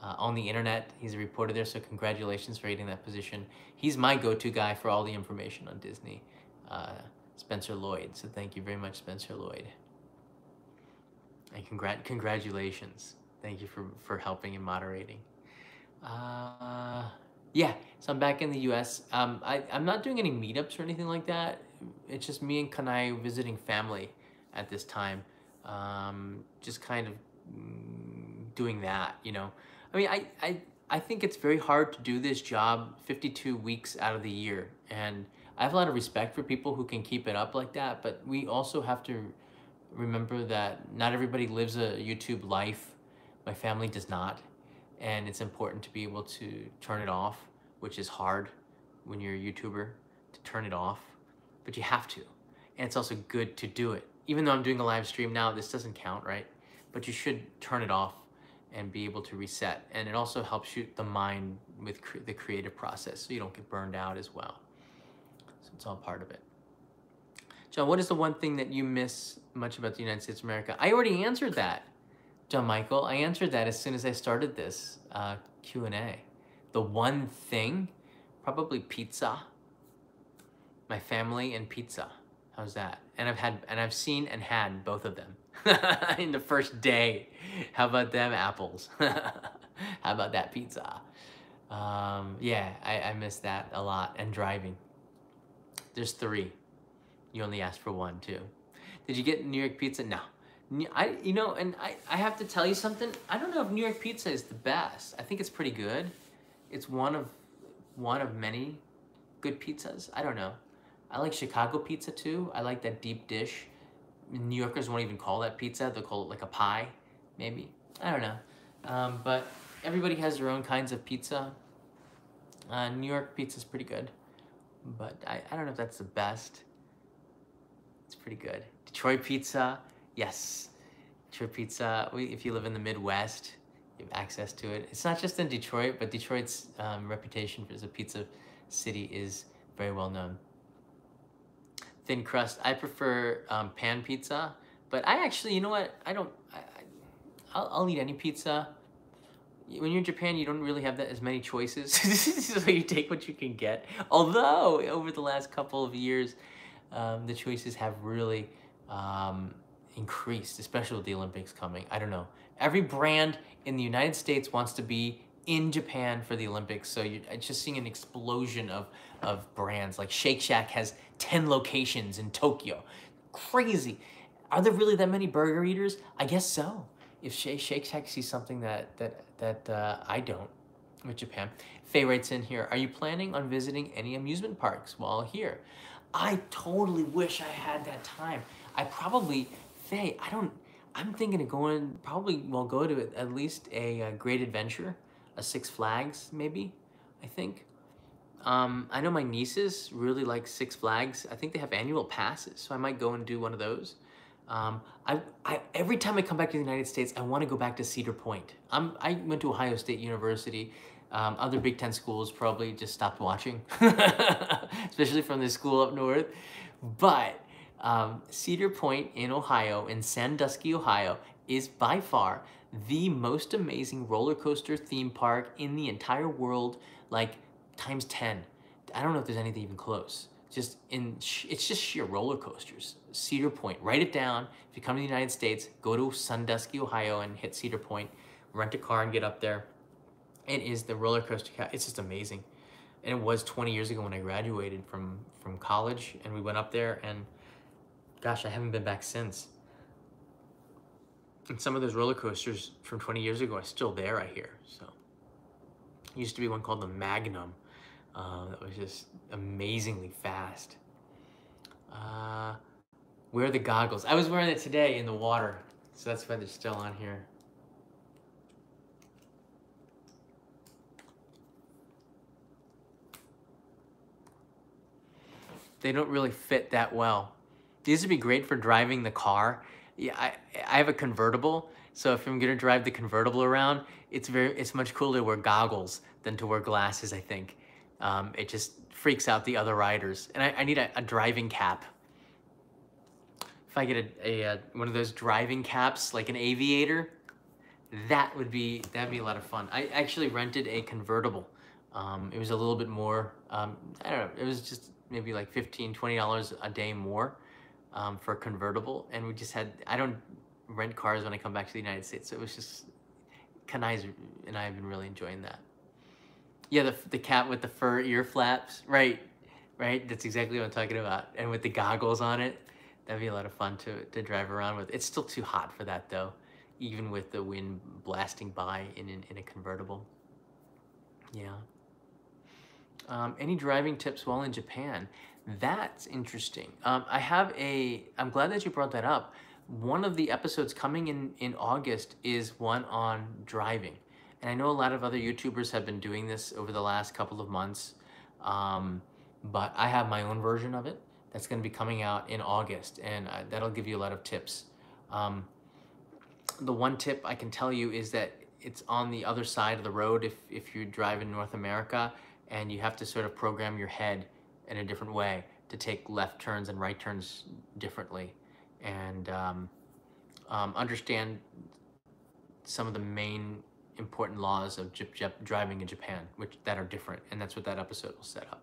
uh, on the internet. He's a reporter there, so congratulations for getting that position. He's my go-to guy for all the information on Disney, uh, Spencer Lloyd. So thank you very much, Spencer Lloyd. And congrat congratulations. Thank you for, for helping and moderating. Uh, yeah, so I'm back in the U S. Um, I, I'm not doing any meetups or anything like that. It's just me and Kanai visiting family at this time. Um, just kind of doing that, you know. I mean, I, I, I think it's very hard to do this job fifty-two weeks out of the year. And I have a lot of respect for people who can keep it up like that. But we also have to remember that not everybody lives a YouTube life. My family does not, and it's important to be able to turn it off, which is hard when you're a YouTuber, to turn it off, but you have to. And it's also good to do it. Even though I'm doing a live stream now, this doesn't count, right? But you should turn it off and be able to reset. And it also helps you the mind with cre the creative process, so you don't get burned out as well. So it's all part of it. John, what is the one thing that you miss much about the United States of America? I already answered that. John Michael, I answered that as soon as I started this uh, Q and A. The one thing, probably pizza. My family and pizza. How's that? And I've had, and I've seen and had both of them in the first day. How about them apples? How about that pizza? Um, yeah, I, I miss that a lot. And driving. There's three. You only asked for one too. Did you get New York pizza? No. I, you know, and I, I have to tell you something. I don't know if New York pizza is the best. I think it's pretty good. It's one of one of many good pizzas. I don't know. I like Chicago pizza too. I like that deep dish. New Yorkers won't even call that pizza. They'll call it like a pie, maybe. I don't know. Um, but everybody has their own kinds of pizza. Uh, New York pizza's pretty good. But I, I don't know if that's the best. It's pretty good. Detroit pizza, yes. Detroit pizza, we, if you live in the Midwest, you have access to it. It's not just in Detroit, but Detroit's um, reputation as a pizza city is very well known. Thin crust, I prefer um, pan pizza, but I actually, you know what? I don't, I, I'll, I'll eat any pizza. When you're in Japan, you don't really have that as many choices, so you take what you can get. Although, over the last couple of years, um, the choices have really um, increased, especially with the Olympics coming. I don't know. Every brand in the United States wants to be in Japan for the Olympics, so you're just seeing an explosion of, of brands. Like Shake Shack has ten locations in Tokyo. Crazy. Are there really that many burger eaters? I guess so. If Shake Shack sees something that that that uh, I don't with Japan. Faye writes in here, are you planning on visiting any amusement parks while here? I totally wish I had that time. I probably, Faye, I don't, I'm thinking of going, probably will go to at least a, a Great Adventure, a Six Flags maybe, I think. Um, I know my nieces really like Six Flags. I think they have annual passes, so I might go and do one of those. Um, I, I, every time I come back to the United States, I want to go back to Cedar Point. I'm, I went to Ohio State University. Um, other Big Ten schools probably just stopped watching, especially from this school up north. But um, Cedar Point in Ohio, in Sandusky, Ohio, is by far the most amazing roller coaster theme park in the entire world, like times ten. I don't know if there's anything even close. Just in, it's just sheer roller coasters. Cedar Point, write it down. If you come to the United States, go to Sandusky, Ohio and hit Cedar Point, rent a car and get up there. It is the roller coaster, it's just amazing. And it was twenty years ago when I graduated from, from college and we went up there and gosh, I haven't been back since. And some of those roller coasters from twenty years ago are still there, I hear, so. There used to be one called the Magnum. Uh, that was just amazingly fast. Uh, wear the goggles. I was wearing it today in the water, so that's why they're still on here. They don't really fit that well. These would be great for driving the car. Yeah, I, I have a convertible, so if I'm gonna drive the convertible around, it's very, it's much cooler to wear goggles than to wear glasses, I think. Um, it just freaks out the other riders. And I, I need a, a driving cap. If I get a, a, a one of those driving caps, like an aviator, that would be, that'd be a lot of fun. I actually rented a convertible. Um, it was a little bit more, um, I don't know, it was just maybe like fifteen, twenty dollars a day more um, for a convertible. And we just had, I don't rent cars when I come back to the United States. So it was just, Kanai and I have been really enjoying that. Yeah, the, the cat with the fur ear flaps, right, right? That's exactly what I'm talking about. And with the goggles on it, that'd be a lot of fun to, to drive around with. It's still too hot for that though, even with the wind blasting by in, in, in a convertible. Yeah. Um, any driving tips while in Japan? That's interesting. Um, I have a, I'm glad that you brought that up. One of the episodes coming in, in August is one on driving. And I know a lot of other YouTubers have been doing this over the last couple of months, um, but I have my own version of it that's going to be coming out in August, and I, that'll give you a lot of tips. Um, the one tip I can tell you is that it's on the other side of the road if, if you drive in North America, and you have to sort of program your head in a different way to take left turns and right turns differently, and um, um, understand some of the main important laws of jip, jip, driving in Japan, which that are different, and that's what that episode will set up.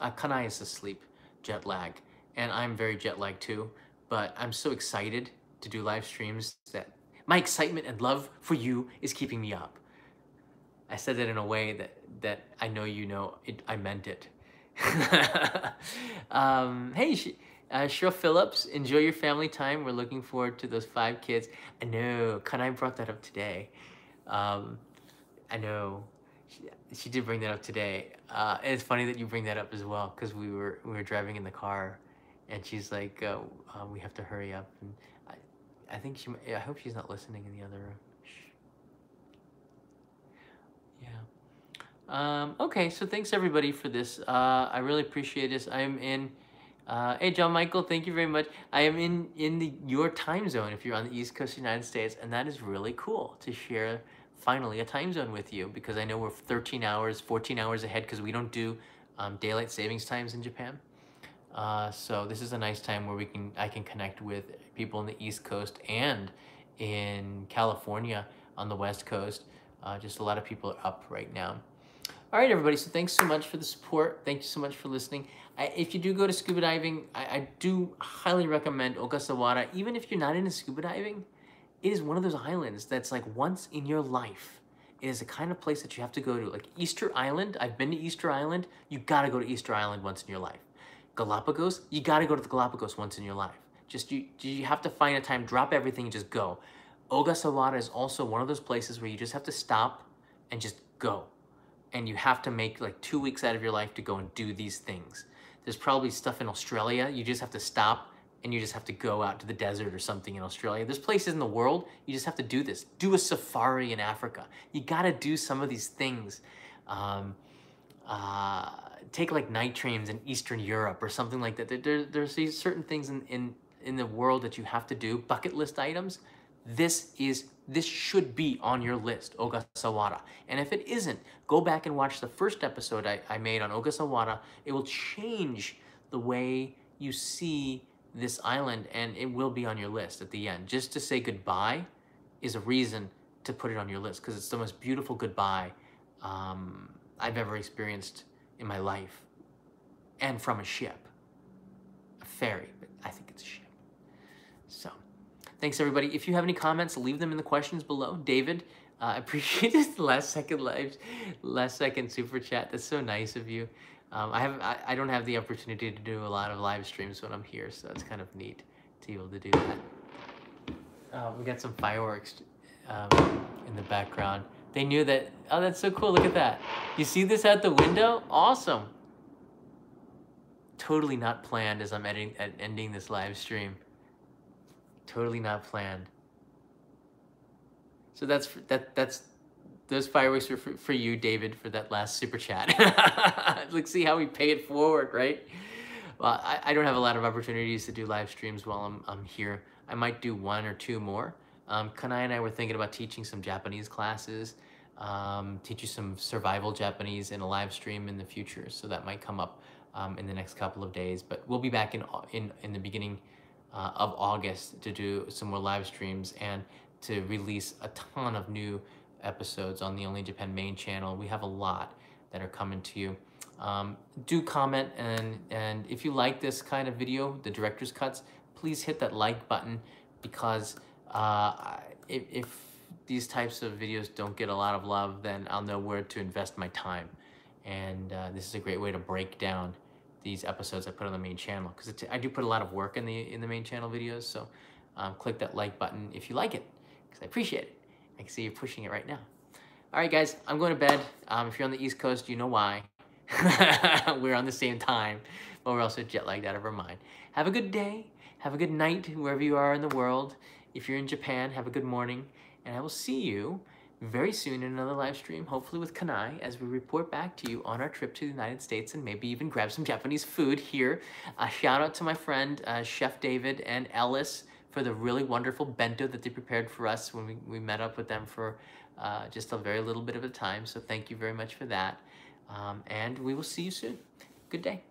Uh, Kanai is asleep, jet lag, and I'm very jet lagged too, but I'm so excited to do live streams that my excitement and love for you is keeping me up. I said that in a way that, that I know you know, it, I meant it. um, hey, uh, Cheryl Phillips, enjoy your family time. We're looking forward to those five kids. I know, Kanai brought that up today. Um, I know she, she did bring that up today. Uh, and it's funny that you bring that up as well, because we were we were driving in the car, and she's like, uh, uh, "We have to hurry up." And I, I think she. I hope she's not listening in the other room. Yeah. Um, okay. So thanks everybody for this. Uh, I really appreciate this. I'm in Uh, hey, John Michael, thank you very much. I am in, in the your time zone if you're on the East Coast of the United States, and that is really cool to share finally a time zone with you, because I know we're thirteen hours, fourteen hours ahead because we don't do um, daylight savings times in Japan. Uh, so this is a nice time where we can I can connect with people on the East Coast and in California on the West Coast. Uh, just a lot of people are up right now. All right, everybody, so thanks so much for the support. Thank you so much for listening. I, if you do go to scuba diving, I, I do highly recommend Ogasawara. Even if you're not into scuba diving, it is one of those islands that's like once in your life. It is the kind of place that you have to go to. Like Easter Island, I've been to Easter Island. You gotta go to Easter Island once in your life. Galapagos, you gotta go to the Galapagos once in your life. Just you, you have to find a time, drop everything, and just go. Ogasawara is also one of those places where you just have to stop and just go. And you have to make like two weeks out of your life to go and do these things. There's probably stuff in Australia. You just have to stop and you just have to go out to the desert or something in Australia. There's places in the world. You just have to do this. Do a safari in Africa. You got to do some of these things. Um, uh, take like night trains in Eastern Europe or something like that. There, there, there's these certain things in, in, in the world that you have to do. Bucket list items. This is, this should be on your list, Ogasawara. And if it isn't, go back and watch the first episode I, I made on Ogasawara. It will change the way you see this island, and it will be on your list at the end. Just to say goodbye is a reason to put it on your list, because it's the most beautiful goodbye um, I've ever experienced in my life. And from a ship. A ferry, but I think it's a ship. So. Thanks, everybody. If you have any comments, leave them in the questions below. David, I uh, appreciate this last second live, last second super chat. That's so nice of you. Um, I have I, I don't have the opportunity to do a lot of live streams when I'm here, so that's kind of neat to be able to do that. Uh, we got some fireworks um, in the background. They knew that. Oh, that's so cool. Look at that. You see this out the window? Awesome. Totally not planned as I'm editing, ending this live stream. Totally not planned. So that's that. That's those fireworks were for, for you, David, for that last super chat. Like, see how we pay it forward, right? Well, I, I don't have a lot of opportunities to do live streams while I'm I'm here. I might do one or two more. Um, Kanai and I were thinking about teaching some Japanese classes, um, teach you some survival Japanese in a live stream in the future. So that might come up um, in the next couple of days. But we'll be back in in in the beginning. Uh, of August to do some more live streams and to release a ton of new episodes on the Only Japan main channel. We have a lot that are coming to you. Um, do comment, and and if you like this kind of video, the director's cuts, please hit that like button, because uh, if, if these types of videos don't get a lot of love, then I'll know where to invest my time. And uh, this is a great way to break down these episodes I put on the main channel, because I do put a lot of work in the in the main channel videos. So um, click that like button if you like it, because I appreciate it. I can see you're pushing it right now. All right, guys, I'm going to bed. Um, if you're on the East Coast, you know why. We're on the same time, but we're also jet lagged out of our mind. Have a good day. Have a good night wherever you are in the world. If you're in Japan, have a good morning, and I will see you very soon in another live stream, hopefully with Kanai, as we report back to you on our trip to the United States and maybe even grab some Japanese food here. Uh, shout out to my friend uh, Chef David and Ellis for the really wonderful bento that they prepared for us when we, we met up with them for uh, just a very little bit of a time. So thank you very much for that. Um, and we will see you soon. Good day.